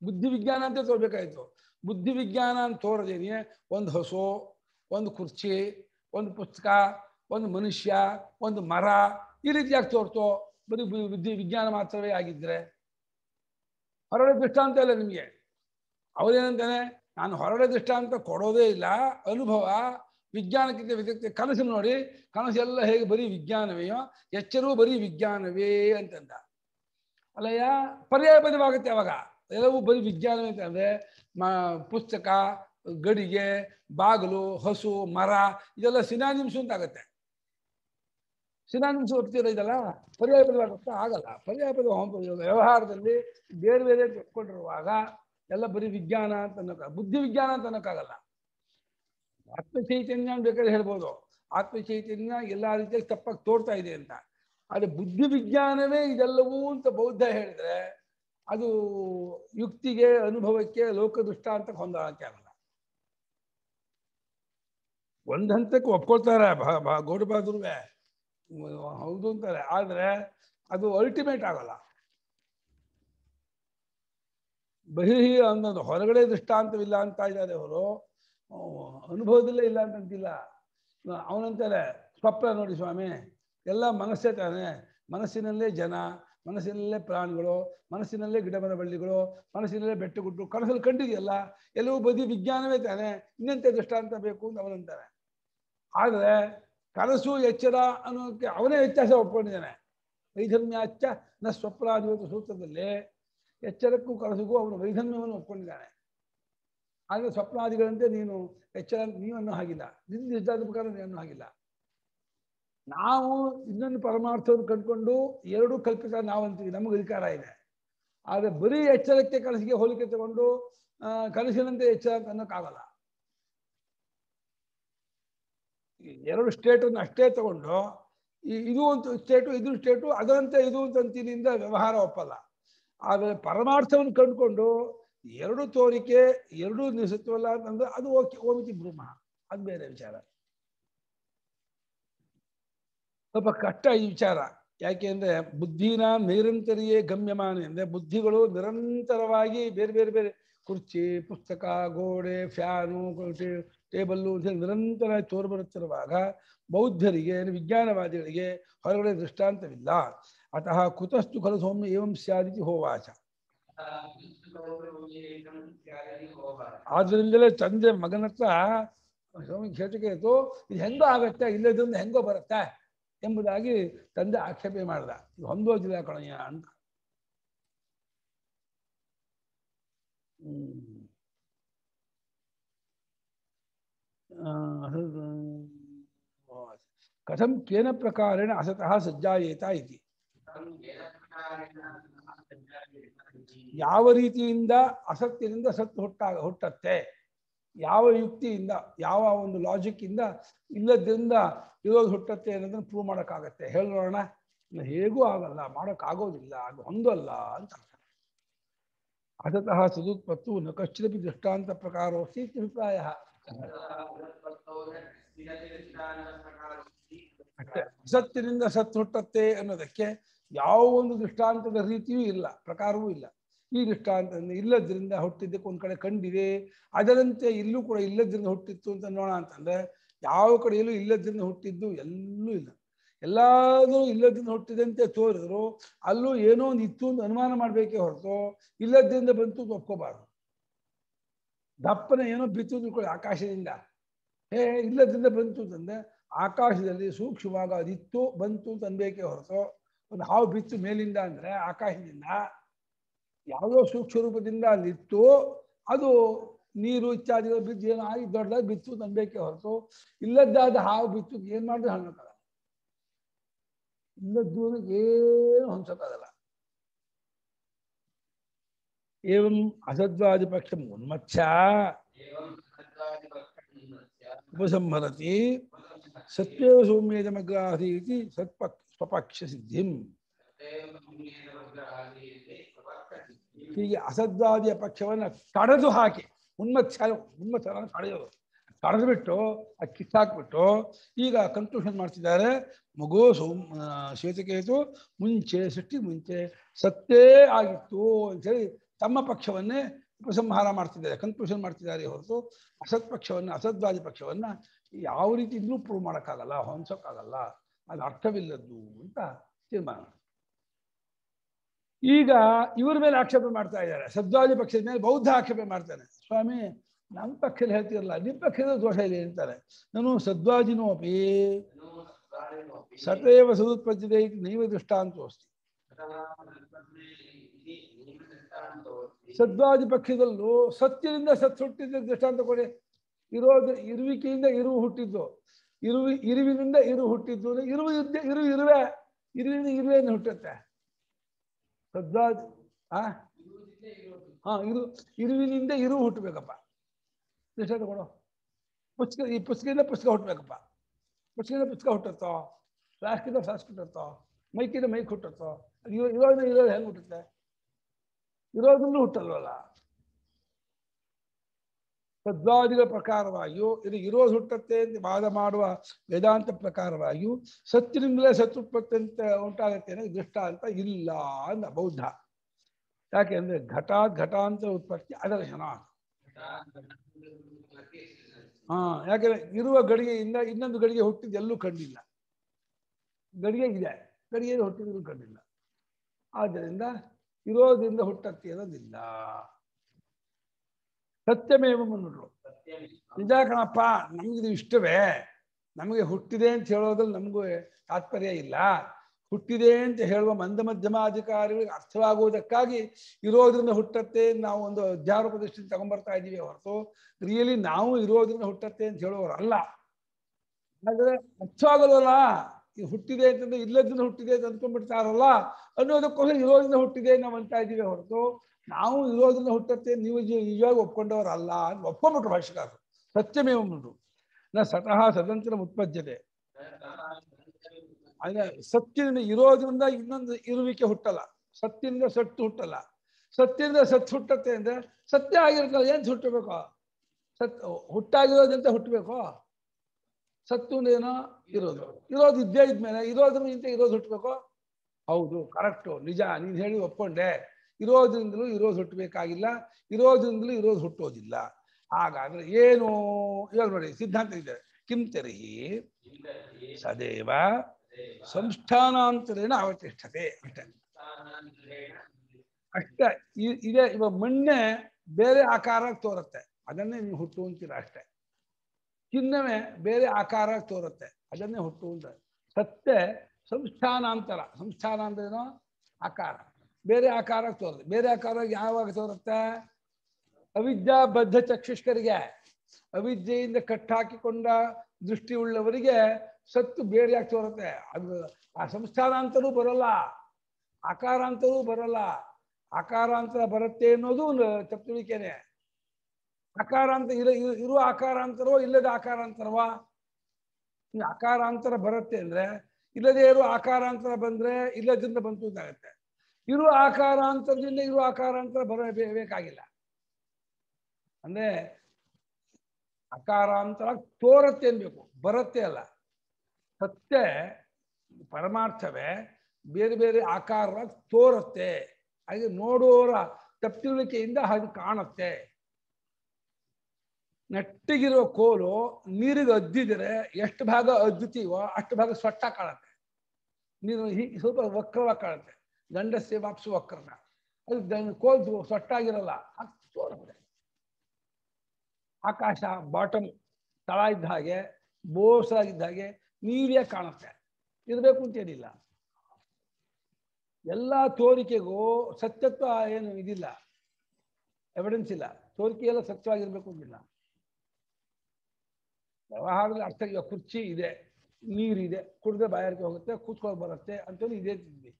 ಬುದ್ಧಿ ವಿಜ್ಞಾನ ಅಂತ ತೋರಬೇಕಾಗಿತ್ತು ಬುದ್ಧಿ ವಿಜ್ಞಾನ ಅಂತ ತೋರದೇನೆ ಒಂದು ಹಸು ಒಂದು ಕುರ್ಚಿ ಒಂದು ಪುಸ್ತಕ ಒಂದು ಮನುಷ್ಯ ಒಂದು ಮರ ಈ ರೀತಿ ಯಾಕೆ ತೋರ್ತೋ ಬರೀ ಬುದ್ಧಿ ವಿಜ್ಞಾನ ಮಾತ್ರವೇ ಆಗಿದ್ರೆ ಹೊರಗಡೆ ದೃಷ್ಟಾಂತ ಇಲ್ಲ ನಿಮಗೆ ಅವರೇನಂತಾನೆ ನಾನು ಹೊರಗಡೆ ದೃಷ್ಟಾಂತ ಕೊಡೋದೇ ಇಲ್ಲ ಅನುಭವ ವಿಜ್ಞಾನಕ್ಕಿಂತ ವ್ಯತಿರಿಕ್ತ ಕನಸು ನೋಡಿ ಕನಸು ಎಲ್ಲ ಹೇಗೆ ಬರೀ ವಿಜ್ಞಾನವೇಯೋ ಎಚ್ಚರೂ ಬರೀ ವಿಜ್ಞಾನವೇ ಅಂತಂದ ಅಲ್ಲಯ್ಯ ಪರ್ಯಾಯ ಬದಲಾಗುತ್ತೆ ಅವಾಗ ಎಲ್ಲವೂ ಬರೀ ವಿಜ್ಞಾನವೇ ಅಂತಂದರೆ ಪುಸ್ತಕ ಗಡಿಗೆ ಬಾಗಿಲು ಹಸು ಮರ ಇದೆಲ್ಲ ಸಿನಾನಿಮ್ಸ್ ಅಂತಾಗುತ್ತೆ ಸಿನಾನಿಮ್ಸ್ ಒಪ್ತೀರ ಇದೆಲ್ಲ ಪರ್ಯಾಯ ಬದಲಾಗುತ್ತಾ ಆಗಲ್ಲ ಪರ್ಯಾಯ ಪದ ವ್ಯವಹಾರದಲ್ಲಿ ಬೇರೆ ಬೇರೆ ತಿಳ್ಕೊಂಡಿರುವಾಗ ಎಲ್ಲ ಬರೀ ವಿಜ್ಞಾನ ಅಂತ ಅನ್ನೋಕ್ಕ ಬುದ್ಧಿ ವಿಜ್ಞಾನ ಅಂತ ಅನ್ನೋಕ್ಕಾಗಲ್ಲ ಆತ್ಮ ಚೈತನ್ಯ ಬೇಕಾದ್ರೆ ಹೇಳ್ಬೋದು ಆತ್ಮ ಚೈತನ್ಯ ಎಲ್ಲ ರೀತಿಯಾಗಿ ತಪ್ಪಾಗಿ ತೋರ್ತಾ ಇದೆ ಅಂತ ಆದರೆ ಬುದ್ಧಿ ವಿಜ್ಞಾನವೇ ಇದೆಲ್ಲವೂ ಅಂತ ಬೌದ್ಧ ಹೇಳಿದ್ರೆ ಅದು ಯುಕ್ತಿಗೆ ಅನುಭವಕ್ಕೆ ಲೋಕದೃಷ್ಟ ಅಂತ ಹೊಂದಾಣಿಕೆ ಆಗಲ್ಲ ಒಂದು ಹಂತಕ್ಕೆ ಒಪ್ಕೊಳ್ತಾರೆ ಗೌಡಬಾದುರುವೆ ಹೌದು ಅಂತಾರೆ ಆದರೆ ಅದು ಅಲ್ಟಿಮೇಟ್ ಆಗಲ್ಲ ಬಹಿ ಅನ್ನೋದು ಹೊರಗಡೆ ದೃಷ್ಟಾಂತವಿಲ್ಲ ಅಂತ ಇದ್ದಾರೆ ಅವರು ಅನುಭವದಲ್ಲೇ ಇಲ್ಲ ಅಂತಂತಿಲ್ಲ ಅವನಂತಾರೆ ಸ್ವಪ್ನ ನೋಡಿ ಸ್ವಾಮಿ ಎಲ್ಲ ಮನಸ್ಸೇ ತಾನೆ ಮನಸ್ಸಿನಲ್ಲೇ ಜನ ಮನಸ್ಸಿನಲ್ಲೇ ಪ್ರಾಣಿಗಳು ಮನಸ್ಸಿನಲ್ಲೇ ಗಿಡ ಮರ ಬಳ್ಳಿಗಳು ಮನಸ್ಸಿನಲ್ಲೇ ಬೆಟ್ಟಗುಡ್ಡು ಕನಸಲ್ಲಿ ಕಂಡಿದೆಯಲ್ಲ ಎಲ್ಲವೂ ಬದಿ ವಿಜ್ಞಾನವೇ ತಾನೆ ಇನ್ನಂತೆ ದೃಷ್ಟಾಂತ ಬೇಕು ಅಂತ ಅವನಂತಾರೆ ಆದರೆ ಕನಸು ಎಚ್ಚರ ಅನ್ನೋಕ್ಕೆ ಅವನೇ ವ್ಯತ್ಯಾಸ ಒಪ್ಕೊಂಡಿದ್ದಾನೆ ವೈಧಮ್ಯಾಚ್ಚ ನ ಸ್ವಪ್ನಾಧಿಪತಿ ಸೂತ್ರದಲ್ಲಿ ಎಚ್ಚರಕ್ಕೂ ಕನಸಿಗೂ ಅವನು ವೈಧಮ್ಯವನ್ನು ಒಪ್ಕೊಂಡಿದ್ದಾನೆ ಆದರೆ ಸ್ವಪ್ನಾದಿಗಳಂತೆ ನೀನು ಎಚ್ಚರ ನೀವನ್ನು ಹಾಗಿಲ್ಲ ನಿನ್ನ ದೃಷ್ಟಾಂತ ಪ್ರಕಾರ ನೀನು ಹಾಗಿಲ್ಲ ನಾವು ಇನ್ನೊಂದು ಪರಮಾರ್ಥವನ್ನು ಕಂಡುಕೊಂಡು ಎರಡೂ ಕಲ್ಪಿತ ನಾವಂತೀವಿ ನಮಗೆ ಅಧಿಕಾರ ಇದೆ ಆದರೆ ಬರೀ ಎಚ್ಚರಕ್ಕೆ ಕನಸಿಗೆ ಹೋಲಿಕೆ ತಗೊಂಡು ಕನಸಿನಂತೆ ಎಚ್ಚರ ಅನ್ನೋಕ್ಕಾಗಲ್ಲ ಎರಡು ಸ್ಟೇಟನ್ನು ಅಷ್ಟೇ ತಗೊಂಡು ಇದು ಒಂದು ಸ್ಟೇಟು ಇದು ಸ್ಟೇಟು ಅದರಂತೆ ಇದು ಅಂತಂತಿನಿಂದ ವ್ಯವಹಾರ ಒಪ್ಪಲ್ಲ ಆದರೆ ಪರಮಾರ್ಥವನ್ನು ಕಂಡುಕೊಂಡು ಎರಡು ತೋರಿಕೆ ಎರಡೂ ನಿಸತ್ವಲ್ಲ ಅಂತಂದ್ರೆ ಅದು ಓಕೆ ಓಮಿತಿ ಭ್ರಮ ಅದು ಬೇರೆ ವಿಚಾರ ಸ್ವಲ್ಪ ಕಷ್ಟ ಈ ವಿಚಾರ ಯಾಕೆ ಅಂದರೆ ಬುದ್ಧಿನ ನಿರಂತರಿಯೇ ಗಮ್ಯಮಾನ ಅಂದರೆ ಬುದ್ಧಿಗಳು ನಿರಂತರವಾಗಿ ಬೇರೆ ಬೇರೆ ಬೇರೆ ಕುರ್ಚಿ ಪುಸ್ತಕ ಗೋಡೆ ಫ್ಯಾನು ಟೇಬಲ್ಲು ಅಂತ ನಿರಂತರ ತೋರ್ಬರುತ್ತಿರುವಾಗ ಬೌದ್ಧರಿಗೆ ವಿಜ್ಞಾನವಾದಿಗಳಿಗೆ ಹೊರಗಡೆ ದೃಷ್ಟಾಂತವಿಲ್ಲ अतः कुतस्तु खलु सौम्य एवं स्यादिति होवाच आद्रिंदले तंदे मगनत्र स्वामी खेटिके तो इदु हेंगो आगुत्ते इल्लदिंद हेंगो बरुत्ते ಎಂಬುದಾಗಿ ತಂದೆ ಆಕ್ಷೇಪ ಮಾಡಿದ ಇದು ಹೊಂದೋದಿಲ್ಲ ಕಣಯ್ಯ ಅಂತ कथम केन प्रकारेण असतः सज्जायेत इति ಯಾವ ರೀತಿಯಿಂದ ಅಸತ್ಯದಿಂದ ಸತ್ತು ಹುಟ್ಟುತ್ತೆ, ಯಾವ ಯುಕ್ತಿಯಿಂದ ಯಾವ ಒಂದು ಲಾಜಿಕ್ ಇಂದ ಇಲ್ಲದಿಂದ ಇರೋದು ಹುಟ್ಟುತ್ತೆ ಅನ್ನೋದನ್ನ ಪ್ರೂವ್ ಮಾಡೋಕ್ಕಾಗತ್ತೆ. ಹೇಳೋಣ, ಹೇಗೂ ಆಗಲ್ಲ, ಮಾಡೋಕ್ಕಾಗೋದಿಲ್ಲ, ಅದು ಹೊಂದಲ್ಲ ಅಂತ ಅರ್ಥ. ಅತತಃ ಸದುತ್ಪತ್ತು ನ ಕಶ್ಚಿದಪಿ ದೃಷ್ಟಾಂತ ಪ್ರಕಾರೋಸ್ತಿ ಅಭಿಪ್ರಾಯ. ಸತ್ಯದಿಂದ ಸತ್ತು ಹುಟ್ಟುತ್ತೆ ಅನ್ನೋದಕ್ಕೆ ಯಾವ ಒಂದು ದೃಷ್ಟಾಂತದ ರೀತಿಯೂ ಇಲ್ಲ, ಪ್ರಕಾರವೂ ಇಲ್ಲ. ಈ ದೃಷ್ಟಾಂತ ಇಲ್ಲದ್ರಿಂದ ಹುಟ್ಟಿದ್ದಕ್ಕೆ ಒಂದು ಕಡೆ ಕಂಡಿದೆ, ಅದರಂತೆ ಇಲ್ಲೂ ಕೂಡ ಇಲ್ಲದ್ರಿಂದ ಹುಟ್ಟಿತ್ತು ಅಂತ ನೋಡೋಣ ಅಂತಂದ್ರೆ ಯಾವ ಕಡೆಯಲ್ಲೂ ಇಲ್ಲದ್ರಿಂದ ಹುಟ್ಟಿದ್ದು ಎಲ್ಲೂ ಇಲ್ಲ. ಎಲ್ಲಾದರೂ ಇಲ್ಲದ್ರಿಂದ ಹುಟ್ಟಿದಂತೆ ತೋರಿದ್ರು ಅಲ್ಲೂ ಏನೋ ಒಂದು ಇತ್ತು ಅಂತ ಅನುಮಾನ ಮಾಡಬೇಕೇ ಹೊರತು ಇಲ್ಲದ್ರಿಂದ ಬಂತು ಒಪ್ಕೋಬಾರ್ದು. ದಪ್ಪನ ಏನೋ ಬಿತ್ತು ತಿಳ್ಕೊಳ್ಳಿ ಆಕಾಶದಿಂದ, ಇಲ್ಲದ್ರಿಂದ ಬಂತು ಅಂತಂದ್ರೆ ಆಕಾಶದಲ್ಲಿ ಸೂಕ್ಷ್ಮವಾಗ ಅದಿತ್ತು ಬಂತು ಅಂತ ಅನ್ಬೇಕೇ ಹೊರತು ಒಂದು ಹಾವು ಬಿತ್ತು ಮೇಲಿಂದ ಅಂದರೆ ಆಕಾಶದಿಂದ ಯಾವುದೋ ಸೂಕ್ಷ್ಮ ರೂಪದಿಂದ ಅಲ್ಲಿತ್ತು, ಅದು ನೀರು ಇತ್ಯಾದಿಗಳು ಬಿದ್ದು ಏನೋ ಆಗಿ ದೊಡ್ಡದಾಗಿ ಬಿತ್ತು ಅನ್ಬೇಕೇ ಹೊರತು ಇಲ್ಲದ್ದಾದ ಹಾವು ಬಿತ್ತು ಏನು ಮಾಡಿದ್ರೆ ಹಣ್ಣಕ್ಕಾಗಲ್ಲ, ಇಲ್ಲದ್ದು ಏನು ಹೊಂದಕ್ಕಾಗಲ್ಲ. ಏವಂ ಅಸದ್ವಾದಿ ಪಕ್ಷ ಉನ್ಮತ್ಸ್ಯ ಉಪಸಂಹರತಿ ಸತ್ಯೇವ ಸೌಮ್ಯೇದಮಗ್ರಾಹಿ ಇತಿ ಸತ್ಪಕ್ಷ ಸ್ವಪಕ್ಷ ಸಿದ್ಧಿಂ. ಹೀಗೆ ಅಸದ್ವಾದಿಯ ಪಕ್ಷವನ್ನು ಕಡೆದು ಹಾಕಿ ಉನ್ಮತ್ಸ್ಯವನ್ನು ಕಡೆಯೋದು, ಕಡೆದ್ಬಿಟ್ಟು ಅದು ಕಿತ್ತಾಕ್ಬಿಟ್ಟು ಈಗ ಕನ್ಕ್ಲೂಷನ್ ಮಾಡ್ತಿದ್ದಾರೆ. ಮಗೋ ಶ್ವೇತಕೇತು ಮುಂಚೆ ಸೃಷ್ಟಿ ಮುಂಚೆ ಸತ್ತೇ ಆಗಿತ್ತು ಅಂಥೇಳಿ ತಮ್ಮ ಪಕ್ಷವನ್ನೇ ಉಪಸಂಹಾರ ಮಾಡ್ತಿದ್ದಾರೆ, ಕನ್ಕ್ಲೂಷನ್ ಮಾಡ್ತಿದ್ದಾರೆ ಹೊರತು ಅಸದ್ವಾದಿ ಪಕ್ಷವನ್ನು ಯಾವ ರೀತಿ ಇದ್ರೂ ಪ್ರೂವ್ ಮಾಡೋಕ್ಕಾಗಲ್ಲ, ಹೊಂದೋಕ್ಕಾಗಲ್ಲ, ಅದು ಅರ್ಥವಿಲ್ಲದ್ದು ಅಂತ ತೀರ್ಮಾನ ಮಾಡ್ತಾರೆ. ಈಗ ಇವ್ರ ಮೇಲೆ ಆಕ್ಷೇಪ ಮಾಡ್ತಾ ಇದ್ದಾರೆ, ಸದ್ವಾದಿ ಪಕ್ಷದ ಮೇಲೆ ಬೌದ್ಧ ಆಕ್ಷೇಪ ಮಾಡ್ತಾನೆ. ಸ್ವಾಮಿ, ನಮ್ಮ ಪಕ್ಷದಲ್ಲಿ ಹೇಳ್ತಿರಲ್ಲ, ನಿಮ್ಮ ಪಕ್ಷದ ದೋಷ ಇದೆ ಅಂತಾರೆ. ನಾನು ಸದ್ವಾಜಿನೋಪಿ ಸತೇವ ಸದುತ್ಪತ್ತಿದೆ ನೈವ ದೃಷ್ಟಾಂತೋಸ್ತಿ. ಸದ್ವಾದಿ ಪಕ್ಷದಲ್ಲೂ ಸತ್ಯದಿಂದ ಸತ್ ಹುಟ್ಟಿದ್ದ ದೃಷ್ಟಾಂತ ಕೊಡಿ. ಇರುವಿಕೆಯಿಂದ ಇರುವು ಹುಟ್ಟಿದ್ದು, ಇರುವಿನಿಂದ ಇರು ಹುಟ್ಟಿದ್ದು, ಇರುವಿನಿಂದ ಇರುವೆಯನ್ನು ಹುಟ್ಟುತ್ತೆ. ಸದ್ವಾದಿ ಇರುವಿನಿಂದ ಇರು ಹುಟ್ಟಬೇಕಪ್ಪ, ದೃಷ್ಟಾಂತ ಕೊಡು. ಈ ಪುಸ್ತಕದಿಂದ ಪುಸ್ತಕ ಹುಟ್ಟಬೇಕಪ್ಪ, ಪುಸ್ತಕದಿಂದ ಪುಸ್ತಕ ಹುಟ್ಟುತ್ತೋ, ಫ್ಲಾಸ್ಕಿಂದ ಫ್ಲಾಸ್ಕ್ ಹುಟ್ಟುತ್ತೋ, ಮೈಕಿಂದ ಮೈಕ್ ಹುಟ್ಟುತ್ತೋ, ಇರೋದನ್ನ ಇರೋದು ಹೆಂಗೆ ಹುಟ್ಟುತ್ತೆ? ಇರೋದನ್ನು ಹುಟ್ಟಲ್ವಲ್ಲ. ಸದ್ವಾದಿಗಳ ಪ್ರಕಾರವಾಗಿಯೂ ಇದು ಇರೋದು ಹುಟ್ಟತ್ತೆ ಅಂತ ವಾದ ಮಾಡುವ ವೇದಾಂತ ಪ್ರಕಾರವಾಗಿಯೂ ಸತ್ತಿನಿಂದಲೇ ಸತ್ತುತ್ಪತ್ತಂತ ಉಂಟಾಗತ್ತೆ ಅನ್ನೋ ದೃಷ್ಟಾಂತ ಇಲ್ಲ ಅಂತ ಬೌದ್ಧ. ಯಾಕೆಂದ್ರೆ ಘಟಾತ್ ಘಟಾಂತರ ಉತ್ಪತ್ತಿ ಅದರ್ಶನ. ಯಾಕೆಂದ್ರೆ ಇರುವ ಗಡಿಗೆಯಿಂದ ಇನ್ನೊಂದು ಗಡಿಗೆ ಹುಟ್ಟಿದ್ದು ಎಲ್ಲೂ ಕಂಡಿಲ್ಲ, ಗಡಿಗೆ ಇದೆ, ಗಡಿಗೆಯಲ್ಲಿ ಹುಟ್ಟಿದ್ರು ಕಂಡಿಲ್ಲ. ಆದ್ದರಿಂದ ಇರೋದ್ರಿಂದ ಹುಟ್ಟತ್ತೆ ಅನ್ನೋದಿಲ್ಲ. ಸತ್ಯಮೇವ ಮುನ್ನರು ನಿಜ ಕಣಪ್ಪ, ನಮಗಿದು ಇಷ್ಟವೇ, ನಮಗೆ ಹುಟ್ಟಿದೆ ಅಂತ ಹೇಳೋದ್ರಲ್ಲಿ ನಮಗೂ ತಾತ್ಪರ್ಯ ಇಲ್ಲ. ಹುಟ್ಟಿದೆ ಅಂತ ಹೇಳುವ ಮಂದ ಮಧ್ಯಮಾಧಿಕಾರಿಗಳಿಗೆ ಅರ್ಥವಾಗುವುದಕ್ಕಾಗಿ ಇರೋದ್ರಿಂದ ಹುಟ್ಟತ್ತೆ ನಾವು ಒಂದು ಅಧ್ಯಾರೋಪ ದೃಷ್ಟಿಯಿಂದ ತಗೊಂಡ್ಬರ್ತಾ ಇದ್ದೀವಿ ಹೊರತು ರಿಯಲಿ ನಾವು ಇರೋದ್ರಿಂದ ಹುಟ್ಟತ್ತೆ ಅಂತ ಹೇಳೋರು ಅಲ್ಲ. ಹಾಗಾದ್ರೆ ಅರ್ಥವಾಗಲ್ವಲ್ಲ, ಇದು ಹುಟ್ಟಿದೆ ಅಂತಂದ್ರೆ ಇಲ್ಲದ್ರಿಂದ ಹುಟ್ಟಿದೆ ಅಂತ ಅಂದ್ಕೊಂಡ್ಬಿಡ್ತಾರಲ್ಲ, ಅನ್ನೋದಕ್ಕೋಸ್ಕರ ಇರೋದ್ರಿಂದ ಹುಟ್ಟಿದೆ ನಾವು ಅಂತ ಇದ್ದೀವಿ ಹೊರತು ನಾವು ಇರೋದ್ರಿಂದ ಹುಟ್ಟತ್ತೆ ನೀವು ನಿಜವಾಗಿ ಒಪ್ಕೊಂಡವ್ರು ಅಲ್ಲ ಅಂತ ಒಪ್ಕೊಂಡ್ಬಿಟ್ರು ಭಾಷೆಗಾರರು. ಸತ್ಯಮೇವ ಮುನ್ನರು ನಾ ಸತಃ ಸದಂತರ ಉತ್ಪದ್ಯತೆ. ಅಂದ್ರೆ ಸತ್ಯದಿಂದ ಇರೋದ್ರಿಂದ ಇನ್ನೊಂದು ಇರುವಿಕೆ ಹುಟ್ಟಲ್ಲ, ಸತ್ಯದಿಂದ ಸತ್ತು ಹುಟ್ಟಲ್ಲ. ಸತ್ಯದಿಂದ ಸತ್ತು ಹುಟ್ಟತ್ತೆ ಅಂದ್ರೆ ಸತ್ಯ ಆಗಿರ್ತಾರೆ, ಏನು ಹುಟ್ಟಬೇಕು? ಹುಟ್ಟಾಗಿರೋದಂತ ಹುಟ್ಟಬೇಕು? ಸತ್ತು ಏನೋ ಇರೋದು, ಇರೋದು ಇದ್ದೇ ಇದ್ಮೇಲೆ ಇರೋದ್ರಿಂದ ಇರೋದು ಹುಟ್ಟಬೇಕು. ಹೌದು, ಕರೆಕ್ಟು, ನಿಜ, ನೀನು ಹೇಳಿ ಒಪ್ಕೊಂಡೆ. ಇರೋದ್ರಿಂದಲೂ ಇರೋದು ಹುಟ್ಟಬೇಕಾಗಿಲ್ಲ, ಇರೋದ್ರಿಂದಲೂ ಇರೋದು ಹುಟ್ಟೋದಿಲ್ಲ. ಹಾಗಾದ್ರೆ ಏನು? ಇವಾಗ ನೋಡಿ ಸಿದ್ಧಾಂತ ಇದೆ, ಕಿಂ ತರ್ಹಿ ಸದೇವ ಸಂಸ್ಥಾನಾಂತರೇಣ ಅವತಿಷ್ಠತೆ. ಅಷ್ಟೇ. ಇದೇ ಇವಾಗ ಮಣ್ಣೆ ಬೇರೆ ಆಕಾರ ತೋರುತ್ತೆ, ಅದನ್ನೇ ನೀವು ಹುಟ್ಟು ಅಂತೀರ ಅಷ್ಟೇ. ಚಿನ್ನವೇ ಬೇರೆ ಆಕಾರ ತೋರುತ್ತೆ, ಅದನ್ನೇ ಹುಟ್ಟು ಅಂತ. ಸತ್ಯ ಸಂಸ್ಥಾನಾಂತರ, ಸಂಸ್ಥಾನಾಂತರೇನೋ ಆಕಾರ, ಬೇರೆ ಆಕಾರ ತೋರುತ್ತೆ. ಬೇರೆ ಆಕಾರ ಯಾವಾಗ ತೋರುತ್ತೆ? ಅವಿದ್ಯಾ ಬದ್ಧ ಚಕ್ಷುಷ್ಕರಿಗೆ, ಅವಿದ್ಯೆಯಿಂದ ಕಟ್ಟಾಕಿಕೊಂಡ ದೃಷ್ಟಿಯುಳ್ಳವರಿಗೆ ಸತ್ತು ಬೇರೆಯಾಗಿ ತೋರುತ್ತೆ. ಅದು ಆ ಸಂಸ್ಥಾನಾಂತರೂ ಬರಲ್ಲ, ಆಕಾರಾಂತರೂ ಬರಲ್ಲ. ಆಕಾರಾಂತರ ಬರುತ್ತೆ ಅನ್ನೋದು ತಪ್ಪು ತಿಳುವಳಿಕೆನೆ. ಆಕಾರಾಂತ ಇರುವ ಆಕಾರಾಂತರವೋ ಇಲ್ಲದ ಆಕಾರಾಂತರವಾ? ಆಕಾರಾಂತರ ಬರುತ್ತೆ ಅಂದ್ರೆ ಇಲ್ಲದೇ ಇರುವ ಆಕಾರಾಂತರ ಬಂದ್ರೆ ಇಲ್ಲದಿಂದ ಬಂತು ಇದಾಗುತ್ತೆ. ಇರುವ ಆಕಾರಾಂತರದಿಂದ ಇರುವ ಆಕಾರಾಂತರ ಬರಬೇಕಾಗಿಲ್ಲ. ಅಂದ್ರೆ ಆಕಾರಾಂತರ ತೋರುತ್ತೆ ಅನ್ಬೇಕು, ಬರುತ್ತೆ ಅಲ್ಲ. ಸತ್ಯ ಪರಮಾರ್ಥವೇ ಬೇರೆ ಬೇರೆ ಆಕಾರವಾಗಿ ತೋರುತ್ತೆ. ಹಾಗೆ ನೋಡುವವರ ತಪ್ಪಿಳಿಕೆಯಿಂದ ಅದು ಕಾಣುತ್ತೆ. ನೆಟ್ಟಿಗಿರೋ ಕೋಲು ನೀರಿಗೆ ಅದ್ದಿದ್ರೆ ಎಷ್ಟು ಭಾಗ ಅದ್ದುತ್ತೀವೋ ಅಷ್ಟು ಭಾಗ ಸ್ವಟ್ಟ ಕಾಣುತ್ತೆ. ನೀರು ಹೀಗೆ ಸ್ವಲ್ಪ ವಕ್ರವಾಗಿ ಕಾಣುತ್ತೆ. ಗಂಡಸೆ ವಾಪಸು ವಕ್ರನ ಅಲ್ಲಿ ಕೋಲು ಸೊಟ್ಟಾಗಿರಲ್ಲ, ತೋರುತ್ತೆ. ಆಕಾಶ ಬಾಟಮ್ ತಳ ಇದ್ದ ಹಾಗೆ ಬೋಸಾಗಿದ್ದ ಹಾಗೆ ನೀರೇ ಕಾಣುತ್ತೆ, ಇರಬೇಕು ಅಂತೇನಿಲ್ಲ. ಎಲ್ಲ ತೋರಿಕೆಗೂ ಸತ್ಯತ್ವ ಏನು ಇದಿಲ್ಲ, ಎವಿಡೆನ್ಸ್ ಇಲ್ಲ. ತೋರಿಕೆ ಎಲ್ಲ ಸತ್ಯವಾಗಿರ್ಬೇಕು ಅಂತಿಲ್ಲ. ವ್ಯವಹಾರದಲ್ಲಿ ಅರ್ಥ ಈಗ ಕುರ್ಚಿ ಇದೆ, ನೀರಿದೆ, ಕುಡಿದ್ರೆ ಬಾಯಾರಿಕೆ ಹೋಗುತ್ತೆ, ಕೂತ್ಕೊಂಡು ಬರುತ್ತೆ ಅಂತೇಳಿ ಇದೇ ತಿದ್ವಿ.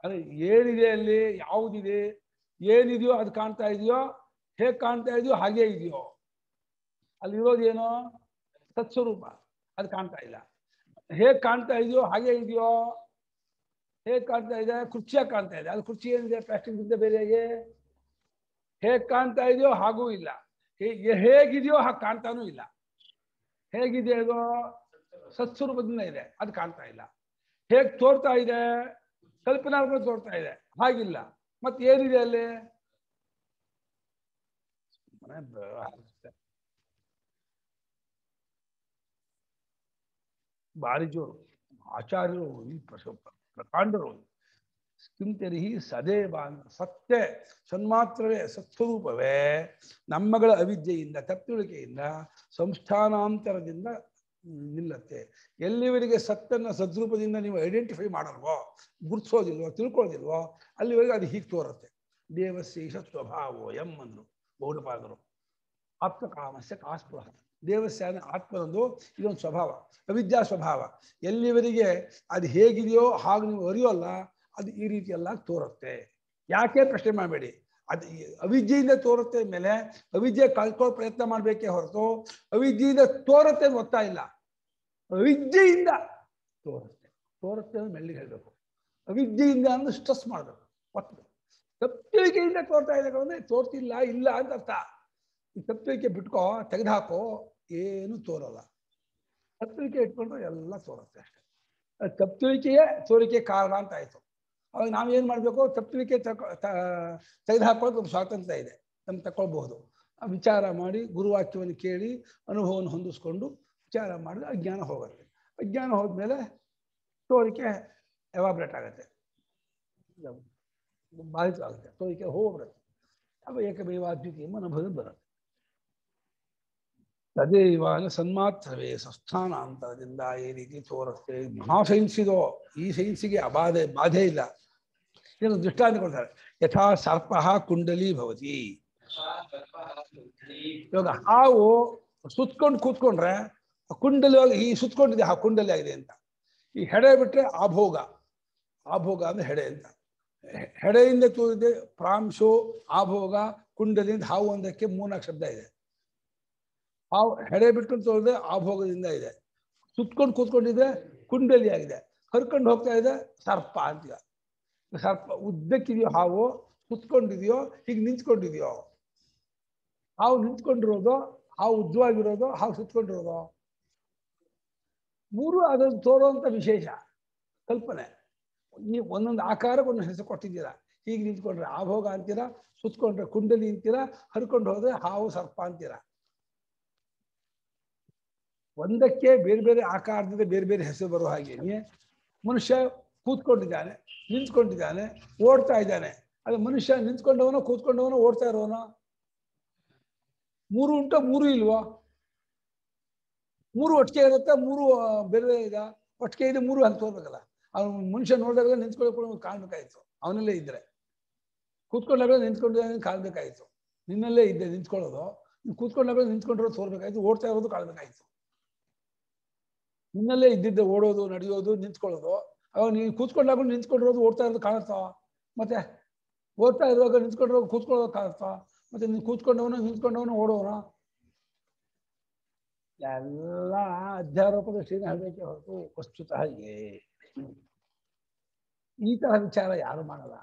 ಅಂದರೆ ಏನಿದೆ ಅಲ್ಲಿ, ಯಾವುದಿದೆ, ಏನಿದೆಯೋ ಅದು ಕಾಣ್ತಾ ಇದೆಯೋ, ಹೇಗೆ ಕಾಣ್ತಾ ಇದೆಯೋ ಹಾಗೇ ಇದೆಯೋ. ಅಲ್ಲಿರೋದೇನೋ ಸತ್ಸ್ವರೂಪ, ಅದು ಕಾಣ್ತಾ ಇಲ್ಲ. ಹೇಗೆ ಕಾಣ್ತಾ ಇದೆಯೋ ಹಾಗೇ ಇದೆಯೋ. ಹೇಗೆ ಕಾಣ್ತಾ ಇದೆ? ಕುರ್ಚಿಯಾಗಿ ಕಾಣ್ತಾ ಇದೆ. ಅದು ಕುರ್ಚಿ ಏನಿದೆ? ಪ್ಲಾಸ್ಟಿಕ್ದಿಂದ ಬೇರೆಯಾಗೆ. ಹೇಗೆ ಕಾಣ್ತಾ ಇದೆಯೋ ಹಾಗೂ ಇಲ್ಲ, ಹೇಗಿದೆಯೋ ಹಾಗೆ ಕಾಣ್ತಾನೂ ಇಲ್ಲ. ಹೇಗಿದೆ ಅದು? ಸತ್ಸ್ವರೂಪದಿಂದ ಇದೆ, ಅದು ಕಾಣ್ತಾ ಇಲ್ಲ. ಹೇಗೆ ತೋರ್ತಾ ಇದೆ? ಕಲ್ಪನಾರ್ಪಣೆ ತೋರ್ತಾ ಇದೆ, ಹಾಗಿಲ್ಲ. ಮತ್ತೆ ಏನಿದೆ ಅಲ್ಲಿ? ಭಾರಿ ಜೋರು ಆಚಾರ್ಯರು, ಪ್ರಕಾಂಡರು. ಕಿಂತೆರಿ ಸದೇವ ಅಂತ ಸತ್ಯ ಸನ್ಮಾತ್ರವೇ, ಸತ್ಸ್ವರೂಪವೇ ನಮ್ಮಗಳ ಅವಿದ್ಯೆಯಿಂದ, ತಪ್ಪಿಳಿಕೆಯಿಂದ, ಸಂಸ್ಥಾನಾಂತರದಿಂದ ನಿಲ್ಲತ್ತೆ. ಎಲ್ಲಿವರೆಗೆ ಸತ್ತನ್ನು ಸದ್ರೂಪದಿಂದ ನೀವು ಐಡೆಂಟಿಫೈ ಮಾಡಲ್ವೋ, ಗುರ್ತಿಸೋದಿಲ್ವೋ, ತಿಳ್ಕೊಳ್ಳೋದಿಲ್ವೋ, ಅಲ್ಲಿವರೆಗೆ ಅದು ಹೀಗೆ ತೋರುತ್ತೆ. ದೇವಶೇಷ ಸ್ವಭಾವೋ ಎಂ ಅಂದರು ಗೌಡಪಾದರು. ಆಪ್ತಕಾಮಸ್ಯ ಕಾಸ್ಪೃಹ, ದೇವಸ್ಥಾನ ಆತ್ಮನೊಂದು ಇದೊಂದು ಸ್ವಭಾವ, ಅವಿದ್ಯಾ ಸ್ವಭಾವ. ಎಲ್ಲಿವರೆಗೆ ಅದು ಹೇಗಿದೆಯೋ ಹಾಗೆ ನೀವು ಅರಿಯೋಲ್ಲ, ಅದು ಈ ರೀತಿಯೆಲ್ಲ ತೋರುತ್ತೆ. ಯಾಕೆ ಪ್ರಶ್ನೆ ಮಾಡಬೇಡಿ. ಅದು ಅವಿದ್ಯೆಯಿಂದ ತೋರುತ್ತೆ ಮೇಲೆ ಅವಿದ್ಯೆ ಕಳ್ಕೊಳ್ಳೋ ಪ್ರಯತ್ನ ಮಾಡಬೇಕೇ ಹೊರತು ಅವಿದ್ಯೆಯಿಂದ ತೋರುತ್ತೆ ಗೊತ್ತಾ ಇಲ್ಲ. ಅವಿದ್ಯೆಯಿಂದ ತೋರುತ್ತೆ, ತೋರುತ್ತೆ ಅಂದ್ರೆ ಮೆಲ್ಲಿಗೆ ಹೇಳಬೇಕು. ಅವಿದ್ಯೆಯಿಂದ ಅಂದ್ರೆ ಸ್ಟ್ರೆಸ್ ಮಾಡಬೇಕು. ಒತ್ತು ತಪ್ಪಿಳಿಕೆಯಿಂದ ತೋರ್ತಾ ಇಲ್ಲ ಅಂದ್ರೆ ತೋರ್ತಿಲ್ಲ, ಇಲ್ಲ ಅಂತ ಅರ್ಥ. ಈ ತಪ್ಪಿಳಿಕೆ ಬಿಟ್ಕೋ, ತೆಗೆದುಹಾಕೋ, ಏನು ತೋರಲ್ಲ. ತಪ್ಪಿಳಿಕೆ ಇಟ್ಕೊಂಡ್ರೆ ಎಲ್ಲ ತೋರುತ್ತೆ ಅಷ್ಟೇ. ತಪ್ಪಿಳಿಕೆಯೇ ತೋರಿಕೆ ಕಾರಣ ಅಂತ ಆಯಿತು. ಅವಾಗ ನಾವೇನು ಮಾಡಬೇಕು? ತಪ್ಪಿಳಿಕೆ ತೆಗೆದುಹಾಕೋದು ನಮ್ಮ ಸ್ವಾತಂತ್ರ್ಯ ಇದೆ, ನಮ್ಗೆ ತಗೊಳ್ಬಹುದು. ವಿಚಾರ ಮಾಡಿ, ಗುರುವಾಕ್ಯವನ್ನು ಕೇಳಿ, ಅನುಭವವನ್ನು ಹೊಂದಿಸ್ಕೊಂಡು ವಿಚಾರ ಮಾಡಿದ್ರೆ ಅಜ್ಞಾನ ಹೋಗುತ್ತೆ. ಅಜ್ಞಾನ ಹೋದ್ಮೇಲೆ ತೋರಿಕೆ ಎವಾಬ್ರೇಟ್ ಆಗುತ್ತೆ, ಬಾಧಿತ ಆಗುತ್ತೆ, ತೋರಿಕೆ ಹೋಗ್ಬಿಡುತ್ತೆ. ಅವ ಏಕಮೇವಾದ್ವಿತೀಯ ಅನುಭವದಲ್ಲಿ ಬರುತ್ತೆ. ತದೇವಾನ ಸನ್ಮಾತ್ರವೇ ಸಂಸ್ಥಾನಾಂತರದಿಂದ ಈ ರೀತಿ ತೋರುತ್ತೆ. ಮಹಾ ಸೈನ್ಸ್ ಇದೋ, ಈ ಸೈನ್ಸಿಗೆ ಬಾಧೆ ಇಲ್ಲ. ಇದನ್ನು ದೃಷ್ಟಾಂತ ಕೊಡ್ತಾರೆ. ಯಥಾ ಸರ್ಪ ಕುಂಡಲಿ ಭವತಿ. ಇವಾಗ ಹಾವು ಸುತ್ಕೊಂಡು ಕೂತ್ಕೊಂಡ್ರೆ ಕುಂಡಲಿ, ಈ ಸುತ್ಕೊಂಡಿದೆ ಹಾವು ಕುಂಡಲಿ ಆಗಿದೆ ಅಂತ. ಈ ಹೆಡೆ ಬಿಟ್ರೆ ಆಭೋಗ, ಆಭೋಗ ಅಂದ್ರೆ ಹೆಡೆ ಅಂತ. ಹೆಡೆಯಿಂದ ತೋರಿದೆ ಪ್ರಾಂಶು, ಆಭೋಗ, ಕುಂಡಲಿಯಿಂದ ಹಾವು ಒಂದಕ್ಕೆ ಮೂರ್ನಾಲ್ಕು ಶಬ್ದ ಇದೆ. ಹಾವು ಹೆಡೆ ಬಿಟ್ಕೊಂಡು ತೋರಿದೆ ಆಭೋಗದಿಂದ ಇದೆ. ಸುತ್ಕೊಂಡು ಕೂತ್ಕೊಂಡಿದ್ರೆ ಕುಂಡಲಿ ಆಗಿದೆ. ಹರ್ಕೊಂಡು ಹೋಗ್ತಾ ಇದೆ ಸರ್ಪ ಅಂತ. ಸರ್ಪ ಉದ್ದಕ್ಕಿದೆಯೋ ಹಾವು, ಸುತ್ಕೊಂಡಿದೆಯೋ, ಹೀಗೆ ನಿಂತ್ಕೊಂಡಿದೆಯೋ? ಹಾವು ನಿಂತ್ಕೊಂಡಿರೋದು, ಹಾವು ಉದ್ದವಾಗಿರೋದು, ಹಾವು ಸುತ್ಕೊಂಡಿರೋದು, ಮೂರು ಅದನ್ನು ತೋರುವಂಥ ವಿಶೇಷ ಕಲ್ಪನೆ. ನೀವು ಒಂದೊಂದು ಆಕಾರಕ್ಕೆ ಒಂದು ಹೆಸರು ಕೊಟ್ಟಿದ್ದೀರಾ. ಹೀಗೆ ನಿಂತ್ಕೊಂಡ್ರೆ ಆಭೋಗ ಅಂತೀರಾ, ಸುತ್ಕೊಂಡ್ರೆ ಕುಂಡಲಿ ಅಂತೀರಾ, ಹರ್ಕೊಂಡು ಹೋದ್ರೆ ಹಾವು ಸರ್ಪ ಅಂತೀರಾ. ಒಂದಕ್ಕೆ ಬೇರೆ ಬೇರೆ ಆಕಾರದಿಂದ ಬೇರೆ ಬೇರೆ ಹೆಸರು ಬರೋ ಹಾಗೆ ಮನುಷ್ಯ ಕೂತ್ಕೊಂಡಿದ್ದಾನೆ, ನಿಂತ್ಕೊಂಡಿದ್ದಾನೆ, ಓಡ್ತಾ ಇದ್ದಾನೆ. ಅದು ಮನುಷ್ಯ ನಿಂತ್ಕೊಂಡವನೋ ಕೂತ್ಕೊಂಡವನೋ ಓಡ್ತಾ ಇರೋನೋ? ಮೂರು ಉಂಟೋ, ಮೂರು ಇಲ್ವೋ? ಮೂರು ಒಟ್ಟಿಗೆ ಇರುತ್ತಾ? ಮೂರು ಬೇರೆ ಬೇರೆ ಇದ ಒಟ್ಟಿಗೆ ಇದೆ, ಮೂರು ಅಂತ ತೋರ್ಬೇಕಲ್ಲ. ಅವನು ಮನುಷ್ಯ ನೋಡಿದಾಗ ನಿಂತ್ಕೊಳ್ಳೋಕೆ ಕಾಣಬೇಕಾಯಿತು, ಅವನಲ್ಲೇ ಇದ್ದರೆ. ಕೂತ್ಕೊಂಡಾಗ ನಿಂತ್ಕೊಂಡಿದ್ದಾನೆ ಕಾಣಬೇಕಾಯಿತು, ನಿನ್ನಲ್ಲೇ ಇದ್ದೆ ನಿಂತ್ಕೊಳ್ಳೋದು. ಕೂತ್ಕೊಂಡಾಗ ನಿಂತ್ಕೊಂಡಿರೋದು ತೋರ್ಬೇಕಾಯ್ತು, ಓಡ್ತಾ ಇರೋದು ಕಾಣಬೇಕಾಯಿತು. ನಿನ್ನಲ್ಲೇ ಇದ್ದಿದ್ದೆ ಓಡೋದು ನಡೆಯೋದು ನಿಂತ್ಕೊಳ್ಳೋದು. ಅವಾಗ ನೀನು ಕೂತ್ಕೊಂಡಾಗ ನಿಂತ್ಕೊಂಡಿರೋದು ಓಡ್ತಾ ಇರೋದು ಕಾಣುತ್ತಾ? ಮತ್ತೆ ಓಡ್ತಾ ಇರುವಾಗ ನಿಂತ್ಕೊಂಡಿರೋ ಕೂತ್ಕೊಳ್ಳೋದು ಕಾಣುತ್ತಾ? ಮತ್ತೆ ನೀನು ಕೂತ್ಕೊಂಡವನು ನಿಂತ್ಕೊಂಡವನು ಓಡೋಣ ಎಲ್ಲ ಅಧ್ಯಾರೋಪ ದೃಷ್ಟಿಯಿಂದ ಹೇಳಬೇಕೆ ಹೊರತು ವಸ್ತುತಃ ಈ ತರ ವಿಚಾರ ಯಾರು ಮಾಡಲ್ಲ.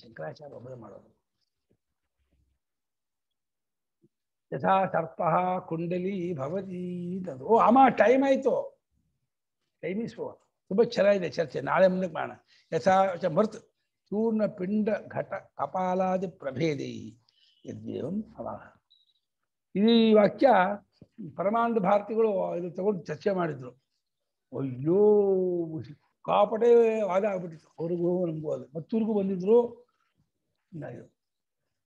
ಶಂಕರಾಚಾರ್ಯ ಒಬ್ಬರೇ ಮಾಡೋದು. ಯಥಾ ಸರ್ಪ ಕುಂಡಲಿ ಭವತಿ ಅದು. ಓ ಅಮ್ಮ ಟೈಮ್ ಆಯ್ತು, ಟೈಮ್ ಇಸ್ ಫೋರ್. ತುಂಬ ಚೆನ್ನಾಗಿದೆ ಚರ್ಚೆ, ನಾಳೆ ಮುಂದಕ್ಕೆ ಮಾಡೋಣ. ಯಥಾ ಮರ್ತ್ ಚೂರ್ಣ ಪಿಂಡ ಘಟ ಕಪಾಲಾದಿ ಪ್ರಭೇದಿ ಯದ್ವೇವಂ ಅವಾಹ. ಈ ವಾಕ್ಯ ಪರಮಾನಂದ ಭಾರತಿಗಳು ಇದು ತಗೊಂಡು ಚರ್ಚೆ ಮಾಡಿದ್ರು. ಅಯ್ಯೋ ಕಾಪಟೆ ವಾದ ಆಗ್ಬಿಟ್ಟಿತ್ತು ಅವ್ರಿಗೂ ನಮಗೂ. ಅದು ಮತ್ತೂರಿಗೂ ಬಂದಿದ್ರು.